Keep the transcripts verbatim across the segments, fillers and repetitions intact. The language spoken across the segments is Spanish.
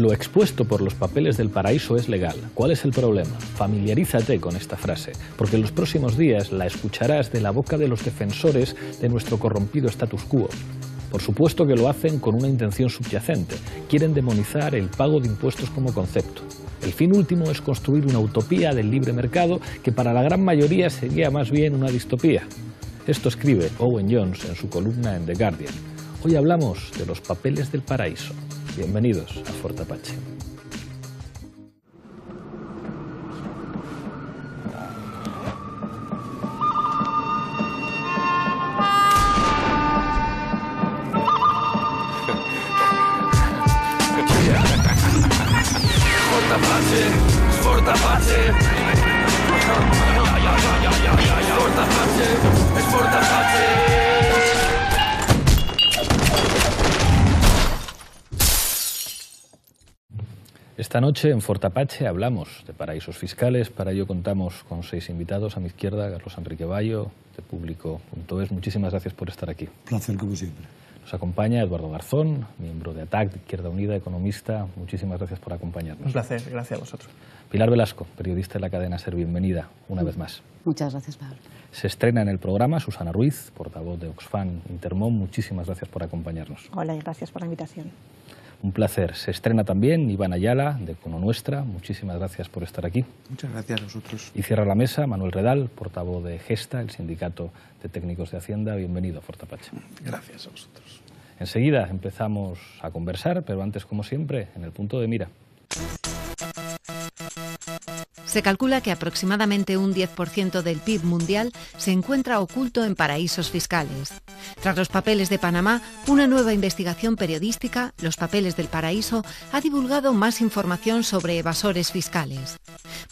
Lo expuesto por los papeles del paraíso es legal. ¿Cuál es el problema? Familiarízate con esta frase, porque en los próximos días la escucharás de la boca de los defensores de nuestro corrompido status quo. Por supuesto que lo hacen con una intención subyacente. Quieren demonizar el pago de impuestos como concepto. El fin último es construir una utopía del libre mercado que para la gran mayoría sería más bien una distopía. Esto escribe Owen Jones en su columna en The Guardian. Hoy hablamos de los papeles del paraíso. Bienvenidos a Fort Apache. Esta noche en Fort Apache hablamos de paraísos fiscales. Para ello contamos con seis invitados. A mi izquierda, Carlos Enrique Bayo, de Público punto es. Muchísimas gracias por estar aquí. Placer, como siempre. Nos acompaña Eduardo Garzón, miembro de A T A C, de Izquierda Unida, economista. Muchísimas gracias por acompañarnos. Un placer, gracias a vosotros. Pilar Velasco, periodista de la cadena Ser, bienvenida una vez más. Muchas gracias, Pablo. Se estrena en el programa Susana Ruiz, portavoz de Oxfam Intermón. Muchísimas gracias por acompañarnos. Hola y gracias por la invitación. Un placer. Se estrena también Iván Ayala, de Cono Nuestra. Muchísimas gracias por estar aquí. Muchas gracias a vosotros. Y cierra la mesa Manuel Redal, portavoz de Gesta, el Sindicato de Técnicos de Hacienda. Bienvenido a Fort Apache. Gracias a vosotros. Enseguida empezamos a conversar, pero antes, como siempre, en el punto de mira. Se calcula que aproximadamente un diez por ciento del P I B mundial se encuentra oculto en paraísos fiscales. Tras los papeles de Panamá, una nueva investigación periodística, Los Papeles del Paraíso, ha divulgado más información sobre evasores fiscales.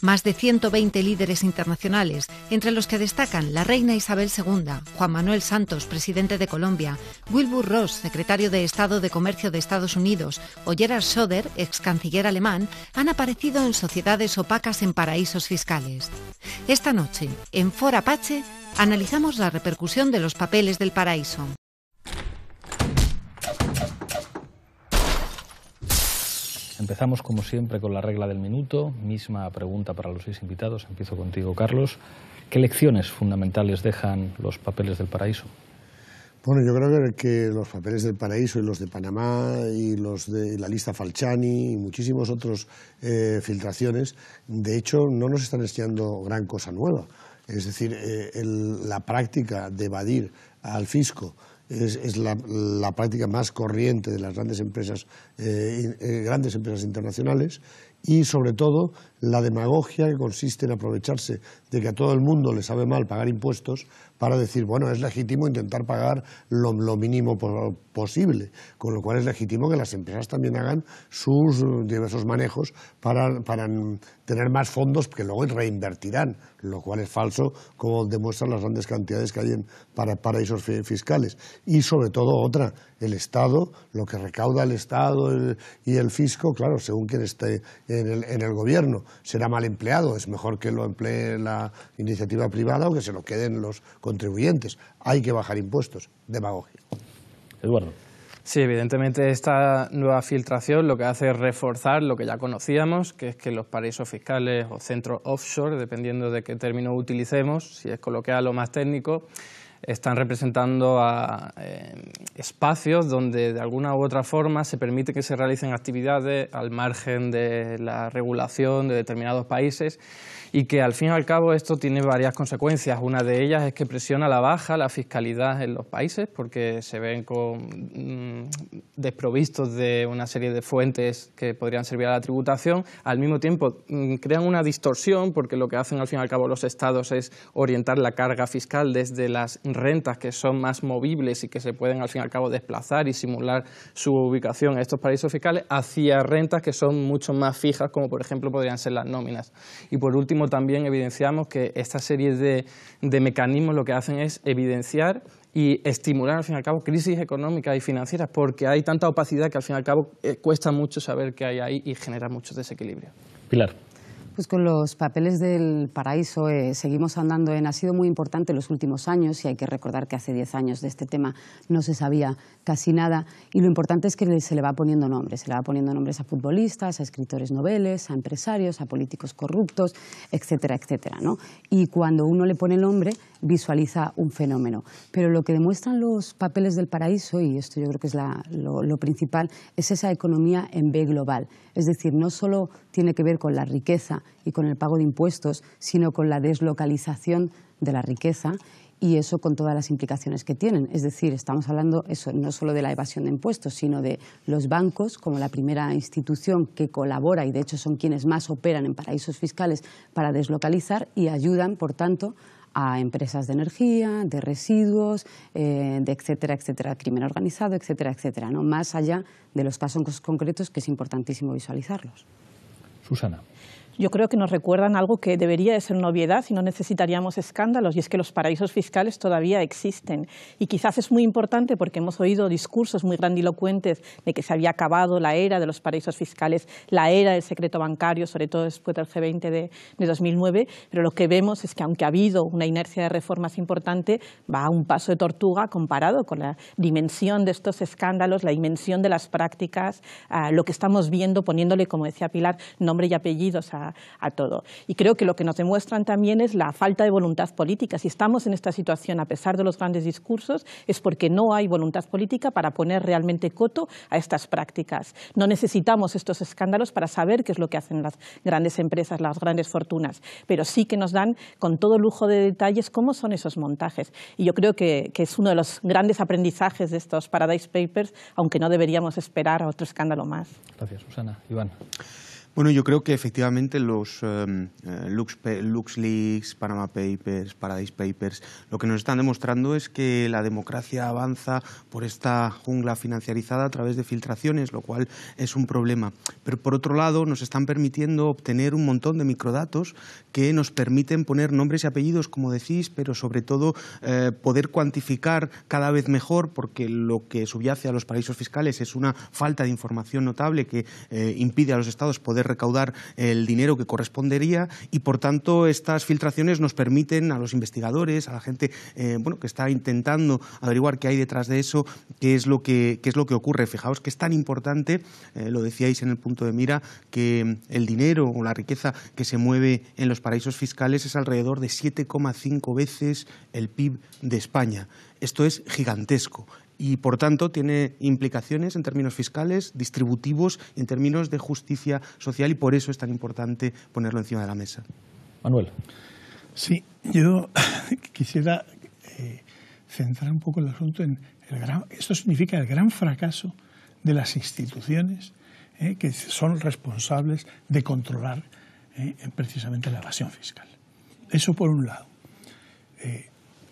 Más de ciento veinte líderes internacionales, entre los que destacan la reina Isabel segunda, Juan Manuel Santos, presidente de Colombia, Wilbur Ross, secretario de Estado de Comercio de Estados Unidos, o Gerhard Schröder, ex canciller alemán, han aparecido en sociedades opacas en paraísos. paraísos fiscales. Esta noche, en Fort Apache, analizamos la repercusión de los papeles del paraíso. Empezamos, como siempre, con la regla del minuto. Misma pregunta para los seis invitados. Empiezo contigo, Carlos. ¿Qué lecciones fundamentales dejan los papeles del paraíso? Bueno, yo creo que los papeles del paraíso y los de Panamá y los de la lista Falciani y muchísimos otros eh, filtraciones, de hecho, no nos están enseñando gran cosa nueva. Es decir, eh, el, la práctica de evadir al fisco es, es la, la práctica más corriente de las grandes empresas, eh, eh, grandes empresas internacionales. Y sobre todo la demagogia que consiste en aprovecharse de que a todo el mundo le sabe mal pagar impuestos para decir, bueno, es legítimo intentar pagar lo, lo mínimo posible, con lo cual es legítimo que las empresas también hagan sus diversos manejos para, para tener más fondos que luego reinvertirán, lo cual es falso, como demuestran las grandes cantidades que hay en para, paraísos fiscales. Y sobre todo otra, el Estado, lo que recauda el Estado el, y el fisco, claro, según quien esté en el, en el gobierno, será mal empleado, es mejor que lo emplee la iniciativa privada o que se lo queden los contribuyentes. Hay que bajar impuestos, demagogia. Eduardo. Sí, evidentemente esta nueva filtración lo que hace es reforzar lo que ya conocíamos, que es que los paraísos fiscales o centros offshore, dependiendo de qué término utilicemos, si es coloquial o más técnico, están representando a eh, espacios donde de alguna u otra forma se permite que se realicen actividades al margen de la regulación de determinados países y que al fin y al cabo esto tiene varias consecuencias. Una de ellas es que presiona a la baja la fiscalidad en los países porque se ven con, mmm, desprovistos de una serie de fuentes que podrían servir a la tributación. Al mismo tiempo mmm, crean una distorsión porque lo que hacen al fin y al cabo los estados es orientar la carga fiscal desde las rentas que son más movibles y que se pueden al fin y al cabo desplazar y simular su ubicación a estos paraísos fiscales hacia rentas que son mucho más fijas, como por ejemplo podrían ser las nóminas. Y por último también evidenciamos que esta serie de, de mecanismos lo que hacen es evidenciar y estimular al fin y al cabo crisis económicas y financieras porque hay tanta opacidad que al fin y al cabo eh, cuesta mucho saber qué hay ahí y genera muchos desequilibrios. Pilar. Pues con los Papeles del Paraíso eh, seguimos andando en... Ha sido muy importante los últimos años y hay que recordar que hace diez años de este tema no se sabía casi nada y lo importante es que se le va poniendo nombres. Se le va poniendo nombres a futbolistas, a escritores noveles, a empresarios, a políticos corruptos, etcétera, etcétera, ¿no? Y cuando uno le pone nombre visualiza un fenómeno. Pero lo que demuestran los Papeles del Paraíso, y esto yo creo que es la, lo, lo principal, es esa economía en B global. Es decir, no solo tiene que ver con la riqueza y con el pago de impuestos, sino con la deslocalización de la riqueza y eso con todas las implicaciones que tienen. Es decir, estamos hablando eso, no solo de la evasión de impuestos, sino de los bancos como la primera institución que colabora y de hecho son quienes más operan en paraísos fiscales para deslocalizar y ayudan, por tanto, a empresas de energía, de residuos, eh, de etcétera, etcétera, crimen organizado, etcétera, etcétera, ¿no? Más allá de los casos concretos que es importantísimo visualizarlos. Susana. Yo creo que nos recuerdan algo que debería de ser novedad y no necesitaríamos escándalos, y es que los paraísos fiscales todavía existen. Y quizás es muy importante porque hemos oído discursos muy grandilocuentes de que se había acabado la era de los paraísos fiscales, la era del secreto bancario, sobre todo después del G veinte de, de dos mil nueve, pero lo que vemos es que aunque ha habido una inercia de reformas importante, va a un paso de tortuga comparado con la dimensión de estos escándalos, la dimensión de las prácticas, uh, lo que estamos viendo poniéndole, como decía Pilar, nombre y apellidos a a todo. Y creo que lo que nos demuestran también es la falta de voluntad política. Si estamos en esta situación, a pesar de los grandes discursos, es porque no hay voluntad política para poner realmente coto a estas prácticas. No necesitamos estos escándalos para saber qué es lo que hacen las grandes empresas, las grandes fortunas, pero sí que nos dan con todo lujo de detalles cómo son esos montajes. Y yo creo que, que es uno de los grandes aprendizajes de estos Paradise Papers, aunque no deberíamos esperar a otro escándalo más. Gracias, Susana. Iván. Bueno, yo creo que efectivamente los um, Lux, LuxLeaks, Panama Papers, Paradise Papers, lo que nos están demostrando es que la democracia avanza por esta jungla financiarizada a través de filtraciones, lo cual es un problema. Pero por otro lado nos están permitiendo obtener un montón de microdatos que nos permiten poner nombres y apellidos, como decís, pero sobre todo eh, poder cuantificar cada vez mejor, porque lo que subyace a los paraísos fiscales es una falta de información notable que eh, impide a los estados poder recaudar el dinero que correspondería y, por tanto, estas filtraciones nos permiten a los investigadores, a la gente eh, bueno, que está intentando averiguar qué hay detrás de eso, qué es lo que, qué es lo que ocurre. Fijaos que es tan importante, eh, lo decíais en el punto de mira, que el dinero o la riqueza que se mueve en los paraísos fiscales es alrededor de siete coma cinco veces el P I B de España. Esto es gigantesco. Y, por tanto, tiene implicaciones en términos fiscales, distributivos, en términos de justicia social, y por eso es tan importante ponerlo encima de la mesa. Manuel. Sí, yo quisiera eh, centrar un poco el asunto en el gran... Esto significa el gran fracaso de las instituciones eh, que son responsables de controlar eh, precisamente la evasión fiscal. Eso por un lado. Eh,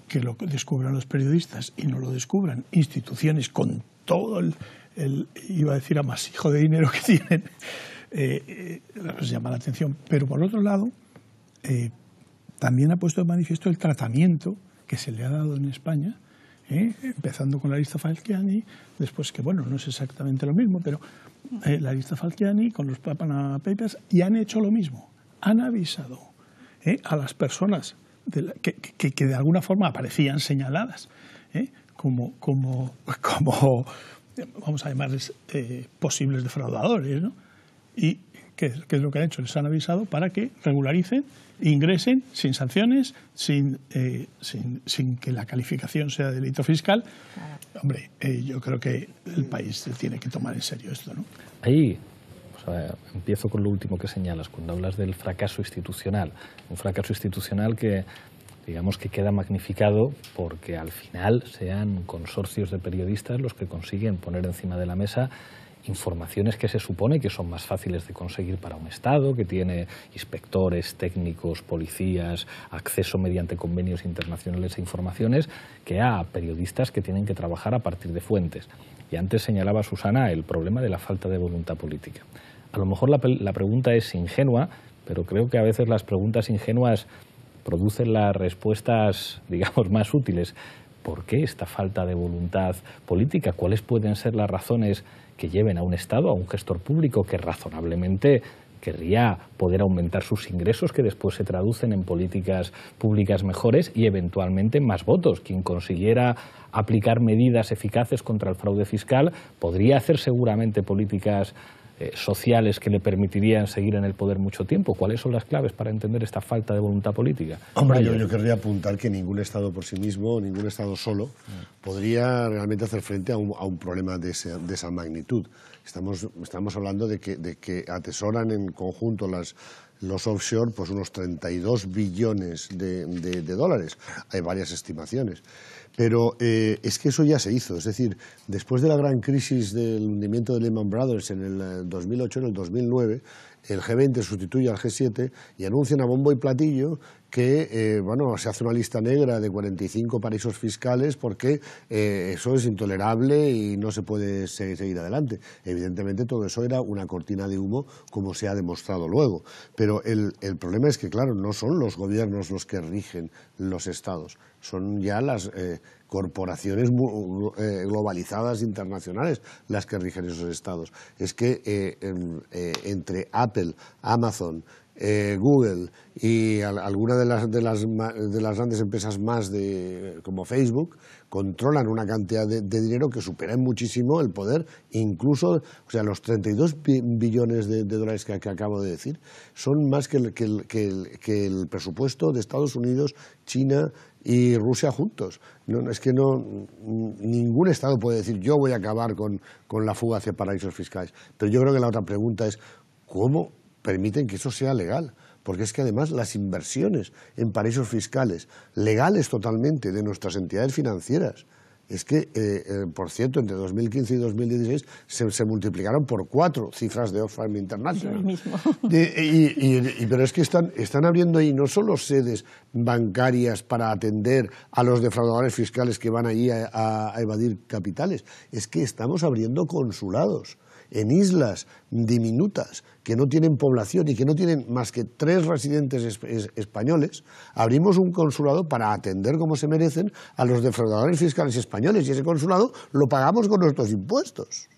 que lo descubran los periodistas y no lo descubran instituciones con todo el, el iba a decir, amasijo de dinero que tienen, eh, eh, nos llama la atención. Pero por otro lado, eh, también ha puesto de manifiesto el tratamiento que se le ha dado en España, eh, empezando con la lista Falciani, después que, bueno, no es exactamente lo mismo, pero eh, la lista Falciani con los Panama Papers, y han hecho lo mismo, han avisado eh, a las personas De la, que, que, que de alguna forma aparecían señaladas ¿eh? como, como, como, vamos a llamarles, eh, posibles defraudadores, ¿no? Y ¿qué, qué es lo que han hecho? Les han avisado para que regularicen, ingresen sin sanciones, sin, eh, sin, sin que la calificación sea delito fiscal. Hombre, eh, yo creo que el país tiene que tomar en serio esto, ¿no? Ahí... Empiezo con lo último que señalas, cuando hablas del fracaso institucional. Un fracaso institucional que, digamos, que queda magnificado porque al final sean consorcios de periodistas los que consiguen poner encima de la mesa informaciones que se supone que son más fáciles de conseguir para un Estado, que tiene inspectores, técnicos, policías, acceso mediante convenios internacionales a informaciones, que a periodistas que tienen que trabajar a partir de fuentes. Y antes señalaba Susana el problema de la falta de voluntad política. A lo mejor la, la pregunta es ingenua, pero creo que a veces las preguntas ingenuas producen las respuestas, digamos, más útiles. ¿Por qué esta falta de voluntad política? ¿Cuáles pueden ser las razones que lleven a un Estado, a un gestor público que razonablemente querría poder aumentar sus ingresos, que después se traducen en políticas públicas mejores y eventualmente más votos. Quien consiguiera aplicar medidas eficaces contra el fraude fiscal podría hacer seguramente políticas eh, sociales que le permitirían seguir en el poder mucho tiempo. ¿Cuáles son las claves para entender esta falta de voluntad política? Hombre, yo, yo querría apuntar que ningún Estado por sí mismo, ningún Estado solo, podría realmente hacer frente a un, a un problema de, ese, de esa magnitud. Estamos, estamos hablando de que, de que atesoran en conjunto las, los offshore pues unos treinta y dos billones de, de, de dólares. Hay varias estimaciones. Pero eh, es que eso ya se hizo. Es decir, después de la gran crisis del hundimiento de Lehman Brothers en el dos mil ocho, en el dos mil nueve, el G veinte sustituye al G siete y anuncian a bombo y platillo que eh, bueno, se hace una lista negra de cuarenta y cinco paraísos fiscales porque eh, eso es intolerable y no se puede seguir adelante. Evidentemente todo eso era una cortina de humo, como se ha demostrado luego. Pero el, el problema es que, claro, no son los gobiernos los que rigen los estados, son ya las eh, corporaciones eh, globalizadas internacionales las que rigen esos estados. Es que eh, en, eh, entre Apple, Amazon, Eh, Google y al, alguna de las, de, las, de las grandes empresas más de, como Facebook, controlan una cantidad de, de dinero que supera muchísimo el poder, incluso, o sea, los treinta y dos billones de, de dólares que, que acabo de decir, son más que el, que, el, que, el, que el presupuesto de Estados Unidos, China y Rusia juntos. No, no, es que no, ningún Estado puede decir yo voy a acabar con, con la fuga hacia paraísos fiscales. Pero yo creo que la otra pregunta es, ¿cómo permiten que eso sea legal? Porque es que además las inversiones en paraísos fiscales, legales totalmente, de nuestras entidades financieras, es que, eh, eh, por cierto, entre dos mil quince y dos mil dieciséis se, se multiplicaron por cuatro cifras de Oxfam International. De, y, y, y, pero es que están, están abriendo ahí no solo sedes bancarias para atender a los defraudadores fiscales que van allí a, a, a evadir capitales, es que estamos abriendo consulados en islas diminutas que no tienen población y que no tienen más que tres residentes es, es, españoles. Abrimos un consulado para atender como se merecen a los defraudadores fiscales españoles y ese consulado lo pagamos con nuestros impuestos.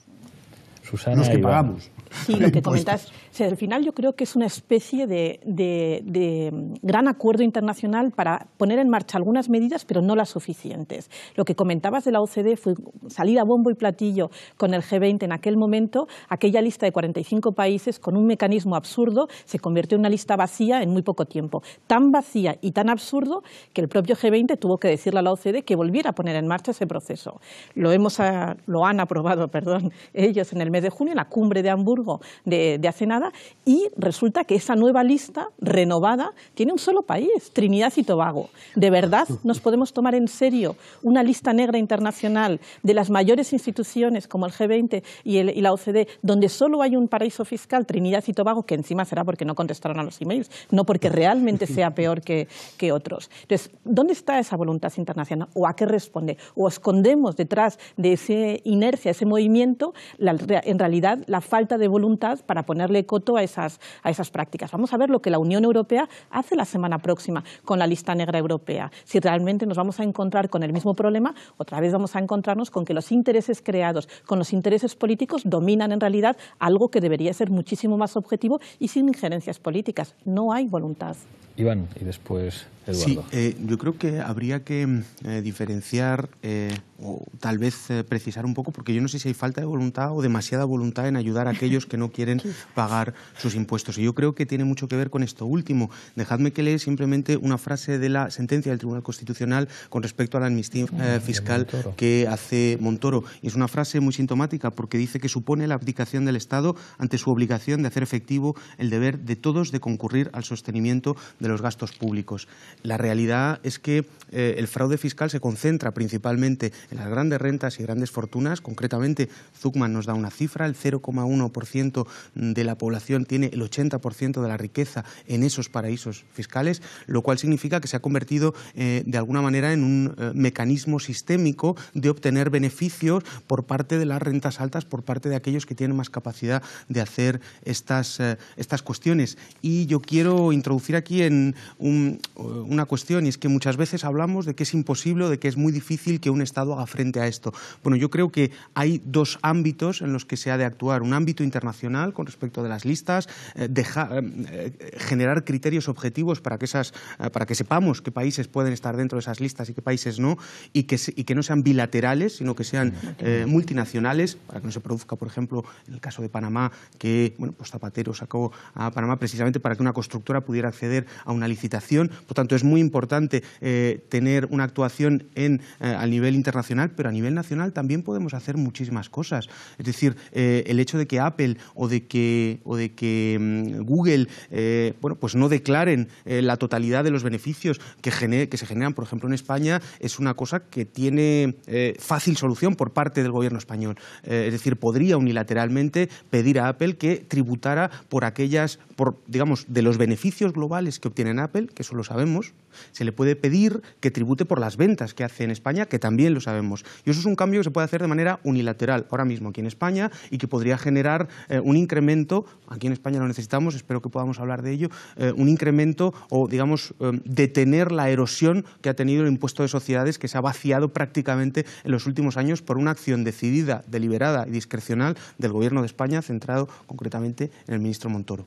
Susana, los que Iván. Pagamos. Sí, lo que comentas. O sea, al final yo creo que es una especie de, de, de gran acuerdo internacional para poner en marcha algunas medidas, pero no las suficientes. Lo que comentabas de la O C D E fue salir a bombo y platillo con el G veinte en aquel momento. Aquella lista de cuarenta y cinco países con un mecanismo absurdo se convirtió en una lista vacía en muy poco tiempo. Tan vacía y tan absurdo que el propio G veinte tuvo que decirle a la O C D E que volviera a poner en marcha ese proceso. Lo, hemos a, lo han aprobado perdón, ellos en el mes de junio, en la cumbre de Hamburgo de, de hace nada. Y resulta que esa nueva lista renovada tiene un solo país, Trinidad y Tobago. ¿De verdad nos podemos tomar en serio una lista negra internacional de las mayores instituciones como el G veinte y, el, y la O C D E, donde solo hay un paraíso fiscal, Trinidad y Tobago, que encima será porque no contestaron a los emails, no porque realmente sea peor que, que otros? Entonces, ¿dónde está esa voluntad internacional? ¿O a qué responde? ¿O escondemos detrás de esa inercia, ese movimiento, la, en realidad la falta de voluntad para ponerle coto a esas, a esas prácticas? Vamos a ver lo que la Unión Europea hace la semana próxima con la lista negra europea. Si realmente nos vamos a encontrar con el mismo problema, otra vez vamos a encontrarnos con que los intereses creados, con los intereses políticos, dominan en realidad algo que debería ser muchísimo más objetivo y sin injerencias políticas. No hay voluntad. Iván, y después Eduardo. Sí, eh, yo creo que habría que eh, diferenciar eh, o tal vez eh, precisar un poco, porque yo no sé si hay falta de voluntad o demasiada voluntad en ayudar a aquellos que no quieren pagar sus impuestos. Y yo creo que tiene mucho que ver con esto último. Dejadme que lea simplemente una frase de la sentencia del Tribunal Constitucional con respecto a la amnistía eh, fiscal que hace Montoro. Y es una frase muy sintomática porque dice que supone la abdicación del Estado ante su obligación de hacer efectivo el deber de todos de concurrir al sostenimiento de los gastos públicos. La realidad es que eh, el fraude fiscal se concentra principalmente en las grandes rentas y grandes fortunas. Concretamente, Zucman nos da una cifra, el cero coma uno por ciento de la población tiene el ochenta por ciento de la riqueza en esos paraísos fiscales, lo cual significa que se ha convertido eh, de alguna manera en un eh, mecanismo sistémico de obtener beneficios por parte de las rentas altas, por parte de aquellos que tienen más capacidad de hacer estas, eh, estas cuestiones. Y yo quiero introducir aquí en un, un, una cuestión, y es que muchas veces hablamos de que es imposible, de que es muy difícil que un Estado haga frente a esto. Bueno, yo creo que hay dos ámbitos en los que se ha de actuar. Un ámbito internacional con respecto de las listas, eh, deja, eh, generar criterios objetivos para que, esas, eh, para que sepamos qué países pueden estar dentro de esas listas y qué países no, y que, y que no sean bilaterales, sino que sean eh, multinacionales, para que no se produzca, por ejemplo, en el caso de Panamá, que bueno, pues Zapatero sacó a Panamá precisamente para que una constructora pudiera acceder a una licitación. Por tanto, es muy importante eh, tener una actuación en, eh, a nivel internacional, pero a nivel nacional también podemos hacer muchísimas cosas. Es decir, eh, el hecho de que Apple o de que, o de que um, Google eh, bueno, pues no declaren eh, la totalidad de los beneficios que, gener que se generan, por ejemplo, en España, es una cosa que tiene eh, fácil solución por parte del gobierno español. Eh, es decir, podría unilateralmente pedir a Apple que tributara por aquellas, por, digamos, de los beneficios globales que obtienen Apple, que eso lo sabemos. Se le puede pedir que tribute por las ventas que hace en España, que también lo sabemos. Y eso es un cambio que se puede hacer de manera unilateral ahora mismo aquí en España y que podría generar eh, un incremento, aquí en España lo necesitamos, espero que podamos hablar de ello, eh, un incremento o, digamos, eh, detener la erosión que ha tenido el impuesto de sociedades, que se ha vaciado prácticamente en los últimos años por una acción decidida, deliberada y discrecional del Gobierno de España, centrado concretamente en el ministro Montoro.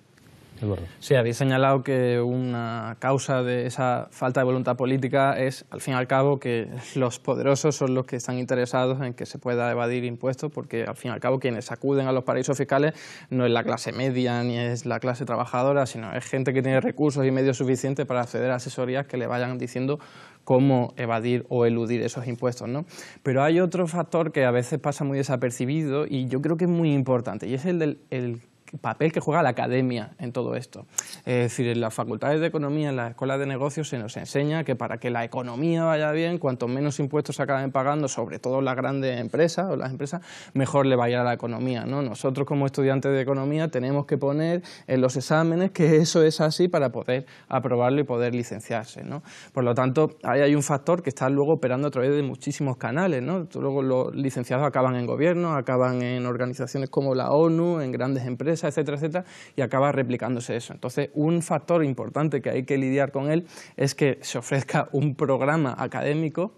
Sí, habéis señalado que una causa de esa falta de voluntad política es, al fin y al cabo, que los poderosos son los que están interesados en que se pueda evadir impuestos, porque, al fin y al cabo, quienes acuden a los paraísos fiscales no es la clase media ni es la clase trabajadora, sino es gente que tiene recursos y medios suficientes para acceder a asesorías que le vayan diciendo cómo evadir o eludir esos impuestos, ¿no? Pero hay otro factor que a veces pasa muy desapercibido y yo creo que es muy importante, y es el del... El papel que juega la academia en todo esto. Es decir, en las facultades de economía, en las escuelas de negocios, se nos enseña que para que la economía vaya bien, cuanto menos impuestos se acaben pagando, sobre todo las grandes empresas o las empresas, mejor le vaya a la economía, ¿no? Nosotros como estudiantes de economía tenemos que poner en los exámenes que eso es así para poder aprobarlo y poder licenciarse, ¿no? Por lo tanto, ahí hay un factor que está luego operando a través de muchísimos canales, ¿no? Luego los licenciados acaban en gobierno, acaban en organizaciones como la ONU, en grandes empresas, etcétera, etcétera, y acaba replicándose eso. Entonces, un factor importante que hay que lidiar con él es que se ofrezca un programa académico,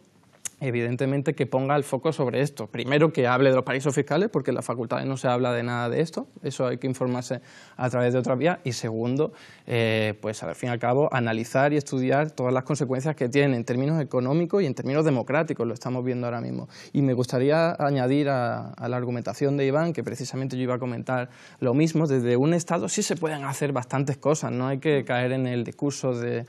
evidentemente, que ponga el foco sobre esto. Primero, que hable de los paraísos fiscales, porque en las facultades no se habla de nada de esto, eso hay que informarse a través de otra vía. Y segundo, eh, pues al fin y al cabo, analizar y estudiar todas las consecuencias que tienen en términos económicos y en términos democráticos, lo estamos viendo ahora mismo. Y me gustaría añadir a, a la argumentación de Iván, que precisamente yo iba a comentar lo mismo, desde un Estado sí se pueden hacer bastantes cosas, no hay que caer en el discurso de...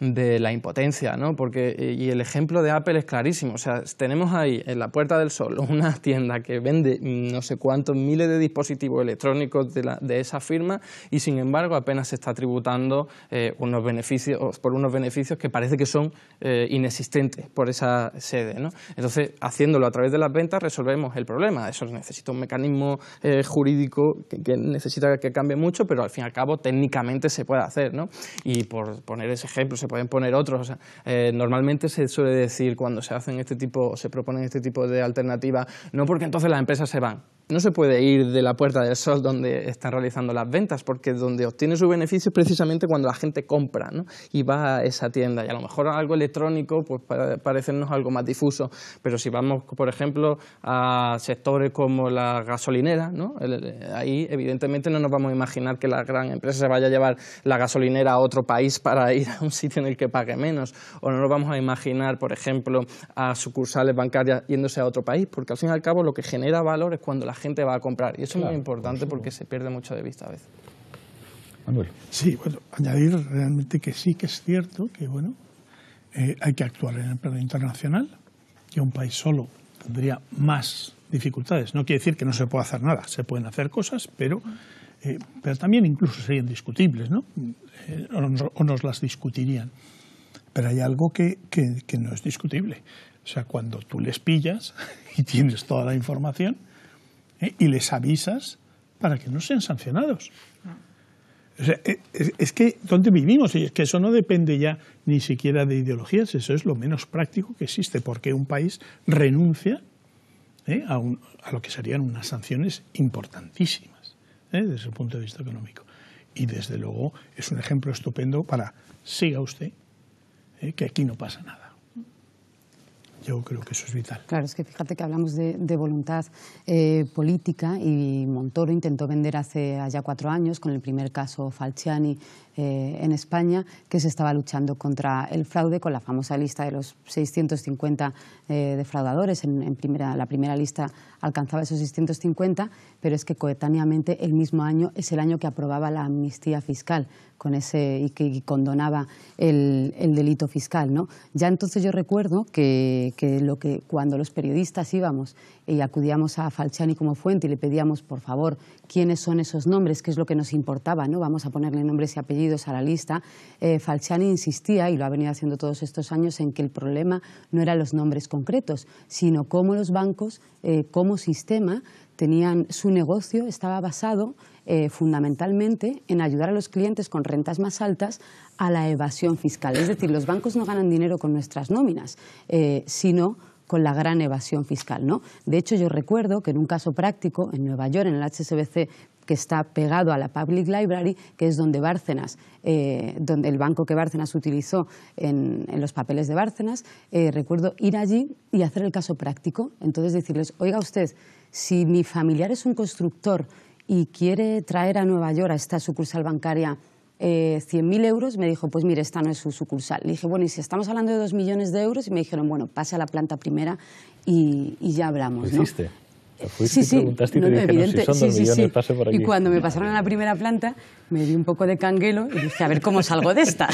de la impotencia, ¿no? Porque, y el ejemplo de Apple es clarísimo, o sea, tenemos ahí en la Puerta del Sol una tienda que vende no sé cuántos miles de dispositivos electrónicos de, la, de esa firma y sin embargo apenas se está tributando eh, unos beneficios, por unos beneficios que parece que son eh, inexistentes por esa sede, ¿no? Entonces, haciéndolo a través de las ventas resolvemos el problema. Eso necesita un mecanismo eh, jurídico que, que necesita que cambie mucho, pero al fin y al cabo técnicamente se puede hacer, ¿no? Y por poner ese ejemplo, se pueden poner otros. O sea, eh, normalmente se suele decir cuando se hacen este tipo, se proponen este tipo de alternativas, no porque entonces las empresas se van. No se puede ir de la Puerta del Sol donde están realizando las ventas, porque donde obtiene su beneficio es precisamente cuando la gente compra, ¿no? Y va a esa tienda. Y a lo mejor algo electrónico pues para parecernos algo más difuso, pero si vamos, por ejemplo, a sectores como la gasolinera, ¿no? Ahí evidentemente no nos vamos a imaginar que la gran empresa se vaya a llevar la gasolinera a otro país para ir a un sitio en el que pague menos, o no nos vamos a imaginar, por ejemplo, a sucursales bancarias yéndose a otro país, porque al fin y al cabo lo que genera valor es cuando la la gente va a comprar, y eso claro, es muy importante porque se pierde mucho de vista a veces. Manuel. Sí, bueno, añadir realmente que sí que es cierto que bueno, eh, hay que actuar en el plano internacional, que un país solo tendría más dificultades. No quiere decir que no se pueda hacer nada, se pueden hacer cosas, pero, eh, pero también incluso serían discutibles, ¿no? Eh, o, nos, o nos las discutirían. Pero hay algo que, que, que no es discutible. O sea, cuando tú les pillas y tienes toda la información, ¿eh? Y les avisas para que no sean sancionados. O sea, es, es que, ¿dónde vivimos? Y es que eso no depende ya ni siquiera de ideologías, eso es lo menos práctico que existe, porque un país renuncia ¿eh? a, un, a lo que serían unas sanciones importantísimas ¿eh? desde el punto de vista económico. Y desde luego es un ejemplo estupendo para siga usted, eh, que aquí no pasa nada. Yo creo que eso es vital. Claro, es que fíjate que hablamos de, de voluntad eh, política, y Montoro intentó vender hace ya cuatro años, con el primer caso Falciani eh, en España, que se estaba luchando contra el fraude con la famosa lista de los seiscientos cincuenta eh, defraudadores. En, en primera, la primera lista alcanzaba esos seiscientos cincuenta, pero es que coetáneamente el mismo año es el año que aprobaba la amnistía fiscal, con ese, y que condonaba el, el delito fiscal, ¿no? Ya entonces yo recuerdo que, que, lo que cuando los periodistas íbamos y acudíamos a Falciani como fuente y le pedíamos, por favor, quiénes son esos nombres, qué es lo que nos importaba, ¿no? Vamos a ponerle nombres y apellidos a la lista. Eh, Falciani insistía, y lo ha venido haciendo todos estos años, en que el problema no eran los nombres concretos, sino cómo los bancos, eh, como sistema, tenían su negocio, estaba basado Eh, fundamentalmente en ayudar a los clientes con rentas más altas a la evasión fiscal. Es decir, los bancos no ganan dinero con nuestras nóminas, eh, sino con la gran evasión fiscal, ¿no? De hecho, yo recuerdo que en un caso práctico, en Nueva York, en el H S B C, que está pegado a la Public Library, que es donde Bárcenas, eh, donde el banco que Bárcenas utilizó en, en los papeles de Bárcenas, eh, recuerdo ir allí y hacer el caso práctico. Entonces decirles, oiga usted, si mi familiar es un constructor y quiere traer a Nueva York, a esta sucursal bancaria, eh, cien mil euros, me dijo, pues mire, esta no es su sucursal. Le dije, bueno, y si estamos hablando de dos millones de euros, y me dijeron, bueno, pase a la planta primera y, y ya hablamos, ¿no? Sí, sí, y cuando me pasaron a la primera planta me di un poco de canguelo y dije, a ver cómo salgo de esta.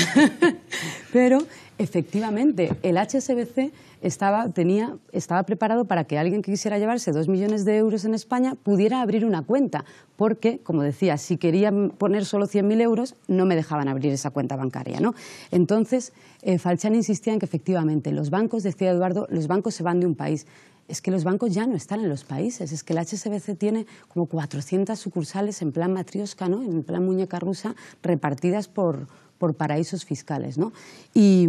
Pero efectivamente el H S B C estaba, tenía, estaba preparado para que alguien que quisiera llevarse dos millones de euros en España pudiera abrir una cuenta, porque, como decía, si quería poner solo cien mil euros no me dejaban abrir esa cuenta bancaria, ¿no? Entonces eh, Falciani insistía en que efectivamente los bancos, decía Eduardo, los bancos se van de un país. Es que los bancos ya no están en los países, es que el H S B C tiene como cuatrocientas sucursales en plan matrioska, ¿no?, en plan muñeca rusa, repartidas por, por paraísos fiscales, ¿no? Y,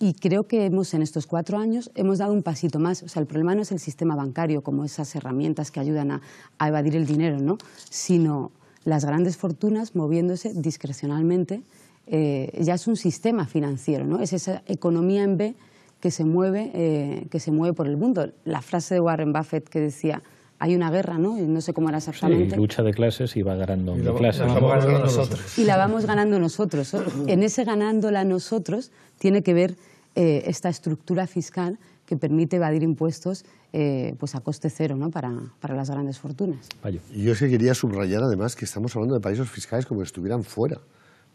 y creo que hemos, en estos cuatro años hemos dado un pasito más. O sea, el problema no es el sistema bancario como esas herramientas que ayudan a, a evadir el dinero, ¿no?, sino las grandes fortunas moviéndose discrecionalmente. Eh, ya es un sistema financiero, ¿no?, es esa economía en B que se mueve, eh, que se mueve por el mundo. La frase de Warren Buffett que decía, hay una guerra, ¿no? No sé cómo era exactamente. Sí, lucha de clases y va ganando y la, la clase. La vamos ganando nosotros. Y la vamos ganando nosotros. En ese ganándola nosotros tiene que ver eh, esta estructura fiscal que permite evadir impuestos eh, pues a coste cero, ¿no?, para, para las grandes fortunas. Y yo es que quería subrayar además que estamos hablando de paraísos fiscales como si estuvieran fuera.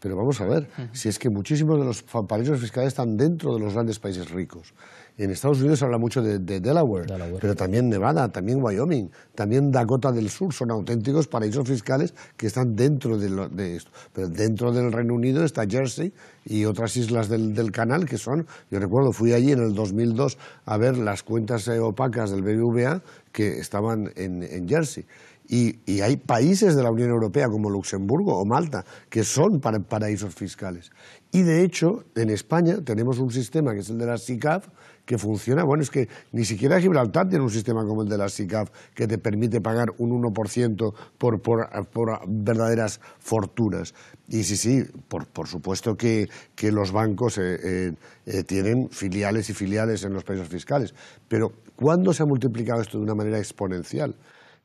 Pero vamos a ver, si es que muchísimos de los paraísos fiscales están dentro de los grandes países ricos. En Estados Unidos se habla mucho de, de Delaware, Delaware, pero también Nevada, también Wyoming, también Dakota del Sur, son auténticos paraísos fiscales que están dentro de, lo, de esto. Pero dentro del Reino Unido está Jersey y otras islas del, del canal que son, yo recuerdo, fui allí en el dos mil dos a ver las cuentas opacas del B B V A que estaban en, en Jersey. Y, y hay países de la Unión Europea como Luxemburgo o Malta que son para, paraísos fiscales. Y de hecho en España tenemos un sistema que es el de la SICAV que funciona. Bueno, es que ni siquiera Gibraltar tiene un sistema como el de la SICAV que te permite pagar un uno por ciento por, por, por verdaderas fortunas. Y sí, sí, por, por supuesto que, que los bancos eh, eh, eh, tienen filiales y filiales en los paraísos fiscales. Pero ¿cuándo se ha multiplicado esto de una manera exponencial?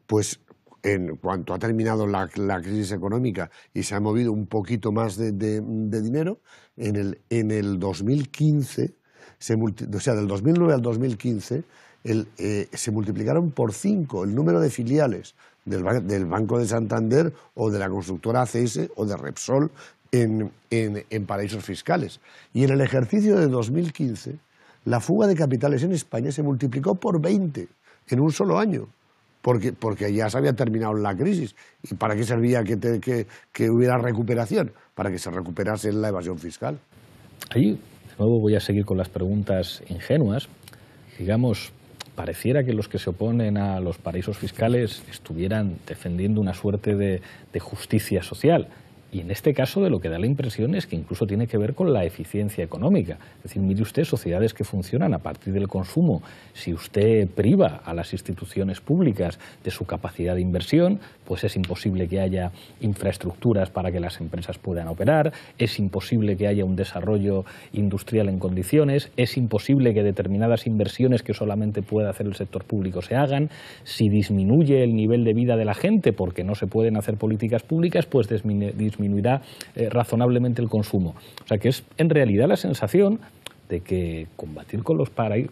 Pues en cuanto ha terminado la, la crisis económica y se ha movido un poquito más de, de, de dinero, en el, en el dos mil quince, se multi, o sea, del dos mil nueve al dos mil quince, el, eh, se multiplicaron por cinco el número de filiales del, del Banco de Santander o de la constructora A C S o de Repsol en, en, en paraísos fiscales. Y en el ejercicio de dos mil quince, la fuga de capitales en España se multiplicó por veinte en un solo año. Porque, porque ya se había terminado la crisis. ¿Y para qué servía que, te, que, que hubiera recuperación? Para que se recuperase la evasión fiscal. Ahí, de nuevo, voy a seguir con las preguntas ingenuas. Digamos, pareciera que los que se oponen a los paraísos fiscales estuvieran defendiendo una suerte de, de justicia social. Y en este caso de lo que da la impresión es que incluso tiene que ver con la eficiencia económica. Es decir, mire usted, sociedades que funcionan a partir del consumo, si usted priva a las instituciones públicas de su capacidad de inversión, pues es imposible que haya infraestructuras para que las empresas puedan operar, es imposible que haya un desarrollo industrial en condiciones, es imposible que determinadas inversiones que solamente puede hacer el sector público se hagan. Si disminuye el nivel de vida de la gente porque no se pueden hacer políticas públicas, pues disminuirá eh, razonablemente el consumo. O sea que es en realidad la sensación de que combatir, con los paraí-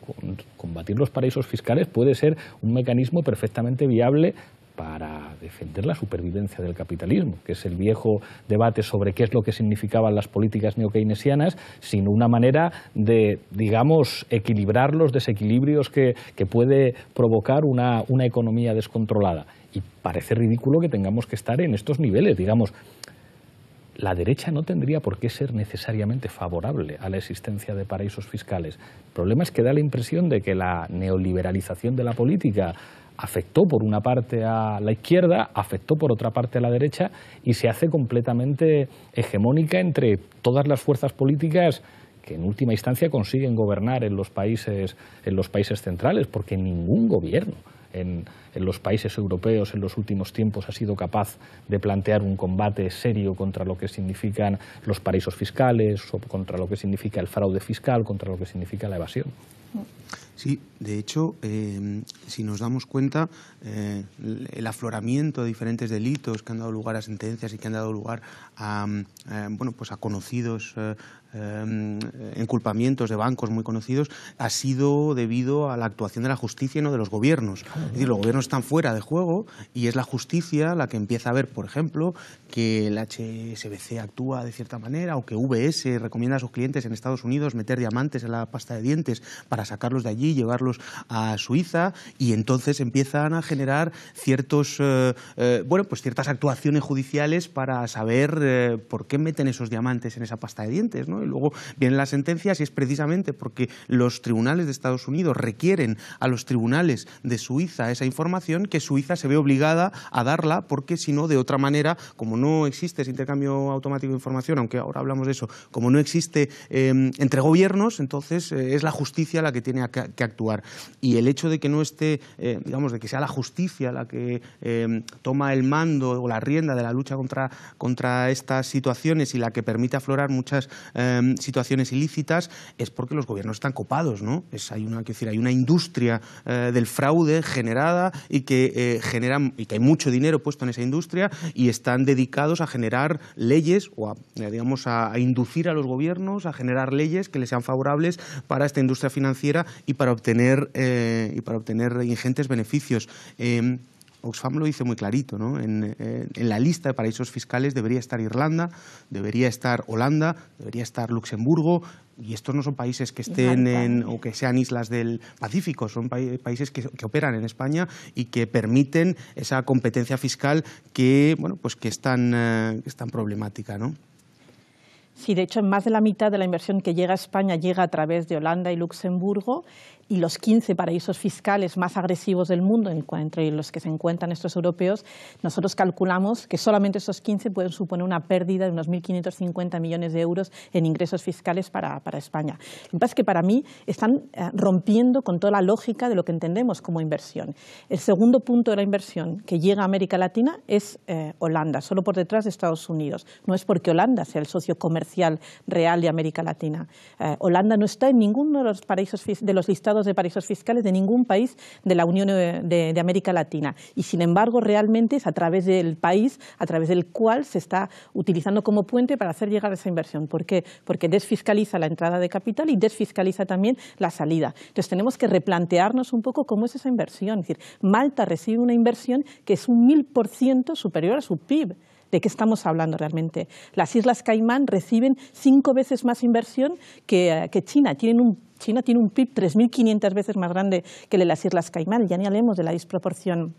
combatir los paraísos fiscales puede ser un mecanismo perfectamente viable para defender la supervivencia del capitalismo, que es el viejo debate sobre qué es lo que significaban las políticas neokeynesianas, sino una manera de, digamos, equilibrar los desequilibrios que, que puede provocar una, una economía descontrolada. Y parece ridículo que tengamos que estar en estos niveles, digamos. La derecha no tendría por qué ser necesariamente favorable a la existencia de paraísos fiscales. El problema es que da la impresión de que la neoliberalización de la política afectó por una parte a la izquierda, afectó por otra parte a la derecha y se hace completamente hegemónica entre todas las fuerzas políticas que en última instancia consiguen gobernar en los países, en los países centrales, porque ningún gobierno en, en los países europeos en los últimos tiempos ha sido capaz de plantear un combate serio contra lo que significan los paraísos fiscales, o contra lo que significa el fraude fiscal, contra lo que significa la evasión. Sí, de hecho, eh, si nos damos cuenta, eh, el afloramiento de diferentes delitos que han dado lugar a sentencias y que han dado lugar a, eh, bueno, pues a conocidos eh, eh, enculpamientos de bancos muy conocidos, ha sido debido a la actuación de la justicia y no de los gobiernos. Es decir, los gobiernos están fuera de juego y es la justicia la que empieza a ver, por ejemplo, que el H S B C actúa de cierta manera o que U B S recomienda a sus clientes en Estados Unidos meter diamantes en la pasta de dientes para sacarlos de allí y llevarlos a Suiza, y entonces empiezan a generar ciertos eh, eh, bueno, pues ciertas actuaciones judiciales para saber eh, por qué meten esos diamantes en esa pasta de dientes, ¿no? Y luego vienen las sentencias y es precisamente porque los tribunales de Estados Unidos requieren a los tribunales de Suiza esa información que Suiza se ve obligada a darla, porque si no, de otra manera, como no existe ese intercambio automático de información, aunque ahora hablamos de eso, como no existe eh, entre gobiernos, entonces eh, es la justicia la que tiene que que actuar. Y el hecho de que no esté, eh, digamos, de que sea la justicia la que eh, toma el mando o la rienda de la lucha contra, contra estas situaciones y la que permite aflorar muchas eh, situaciones ilícitas, es porque los gobiernos están copados, ¿no? Es, hay, una, decir, hay una industria eh, del fraude generada y que, eh, generan, y que hay mucho dinero puesto en esa industria y están dedicados a generar leyes o a, eh, digamos, a, a inducir a los gobiernos a generar leyes que les sean favorables para esta industria financiera y para obtener, eh, y para obtener ingentes beneficios. Eh, Oxfam lo dice muy clarito, ¿no? En, eh, en la lista de paraísos fiscales debería estar Irlanda, debería estar Holanda, debería estar Luxemburgo, y estos no son países que estén en, o que sean islas del Pacífico, son pa países que, que operan en España y que permiten esa competencia fiscal que, bueno, pues que es tan, eh, es tan problemática, ¿no? Sí, de hecho, más de la mitad de la inversión que llega a España llega a través de Holanda y Luxemburgo, y los quince paraísos fiscales más agresivos del mundo, entre los que se encuentran estos europeos, nosotros calculamos que solamente esos quince pueden suponer una pérdida de unos mil quinientos cincuenta millones de euros en ingresos fiscales para, para España. Lo que pasa es que para mí están rompiendo con toda la lógica de lo que entendemos como inversión. El segundo punto de la inversión que llega a América Latina es eh, Holanda, solo por detrás de Estados Unidos. No es porque Holanda sea el socio comercial real de América Latina. Eh, Holanda no está en ninguno de los paraísos de los listados de paraísos fiscales de ningún país de la Unión de, de América Latina, y sin embargo realmente es a través del país a través del cual se está utilizando como puente para hacer llegar esa inversión. ¿Por qué? Porque desfiscaliza la entrada de capital y desfiscaliza también la salida. Entonces tenemos que replantearnos un poco cómo es esa inversión. Es decir, Malta recibe una inversión que es un mil por ciento superior a su P I B. ¿De qué estamos hablando realmente? Las Islas Caimán reciben cinco veces más inversión que, que China. Tienen un China tiene un P I B tres mil quinientas veces más grande que el de las Islas Caimán. Ya ni hablemos de la disproporción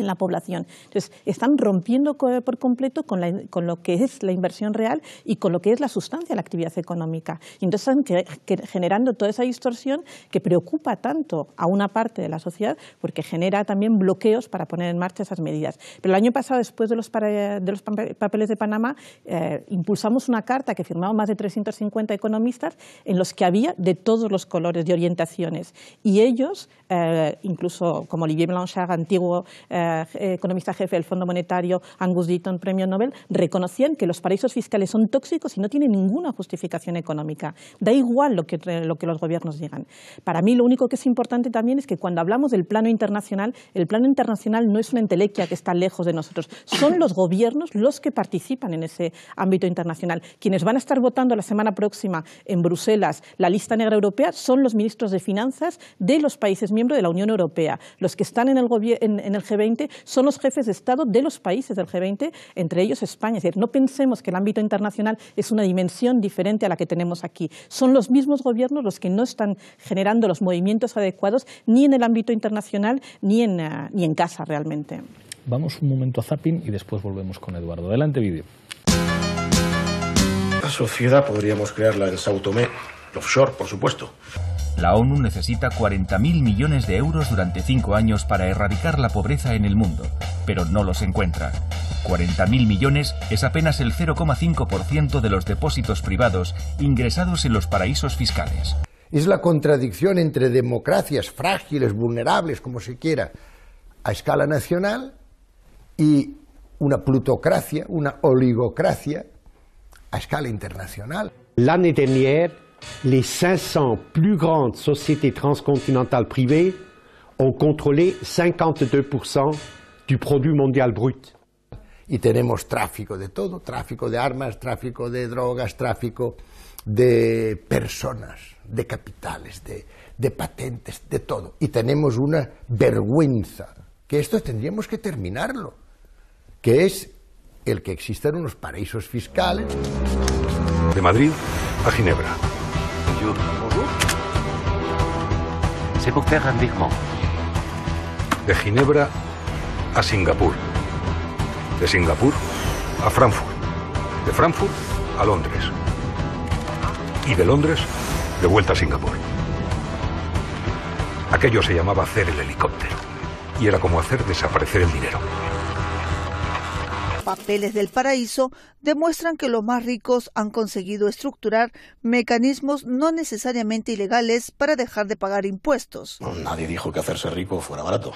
en la población. Entonces, están rompiendo por completo con, la, con lo que es la inversión real y con lo que es la sustancia de la actividad económica. Y entonces están que, que generando toda esa distorsión que preocupa tanto a una parte de la sociedad porque genera también bloqueos para poner en marcha esas medidas. Pero el año pasado, después de los, para, de los papeles de Panamá, eh, impulsamos una carta que firmamos más de trescientos cincuenta economistas en los que había de todos los colores de orientaciones. Y ellos, eh, incluso como Olivier Blanchard, antiguo eh, economista jefe del Fondo Monetario, Angus Deaton, premio Nobel, reconocían que los paraísos fiscales son tóxicos y no tienen ninguna justificación económica. Da igual lo que, lo que los gobiernos digan. Para mí lo único que es importante también es que cuando hablamos del plano internacional, el plano internacional no es una entelequia que está lejos de nosotros. Son los gobiernos los que participan en ese ámbito internacional. Quienes van a estar votando la semana próxima en Bruselas la lista negra europea son los ministros de Finanzas de los países miembros de la Unión Europea. Los que están en el, en, en el G veinte son los jefes de Estado de los países del G veinte, entre ellos España. Es decir, no pensemos que el ámbito internacional es una dimensión diferente a la que tenemos aquí. Son los mismos gobiernos los que no están generando los movimientos adecuados ni en el ámbito internacional ni en, uh, ni en casa realmente. Vamos un momento a zapping y después volvemos con Eduardo. Adelante, vídeo. La sociedad podríamos crearla en São Tomé, offshore, por supuesto. La ONU necesita cuarenta mil millones de euros durante cinco años para erradicar la pobreza en el mundo, pero no los encuentra. cuarenta mil millones es apenas el cero coma cinco por ciento de los depósitos privados ingresados en los paraísos fiscales. Es la contradicción entre democracias frágiles, vulnerables, como se quiera, a escala nacional y una plutocracia, una oligocracia a escala internacional. L'année dernière, les cinq cents plus grandes sociétés transcontinentales privées ont contrôlé cincuenta y dos por ciento du produit mondial brut. Y tenemos tráfico de todo, tráfico de armas, tráfico de drogas, tráfico de personas, de capitales, de, de patentes, de todo. Y tenemos una vergüenza, que esto tendríamos que terminarlo, que es el que existan unos paraísos fiscales. De Madrid a Ginebra. C'est pour faire un virement. De Ginebra a Singapur. De Singapur a Frankfurt. De Frankfurt a Londres. Y de Londres de vuelta a Singapur. Aquello se llamaba hacer el helicóptero. Y era como hacer desaparecer el dinero. Papeles del Paraíso demuestran que los más ricos han conseguido estructurar mecanismos no necesariamente ilegales para dejar de pagar impuestos. No, nadie dijo que hacerse rico fuera barato.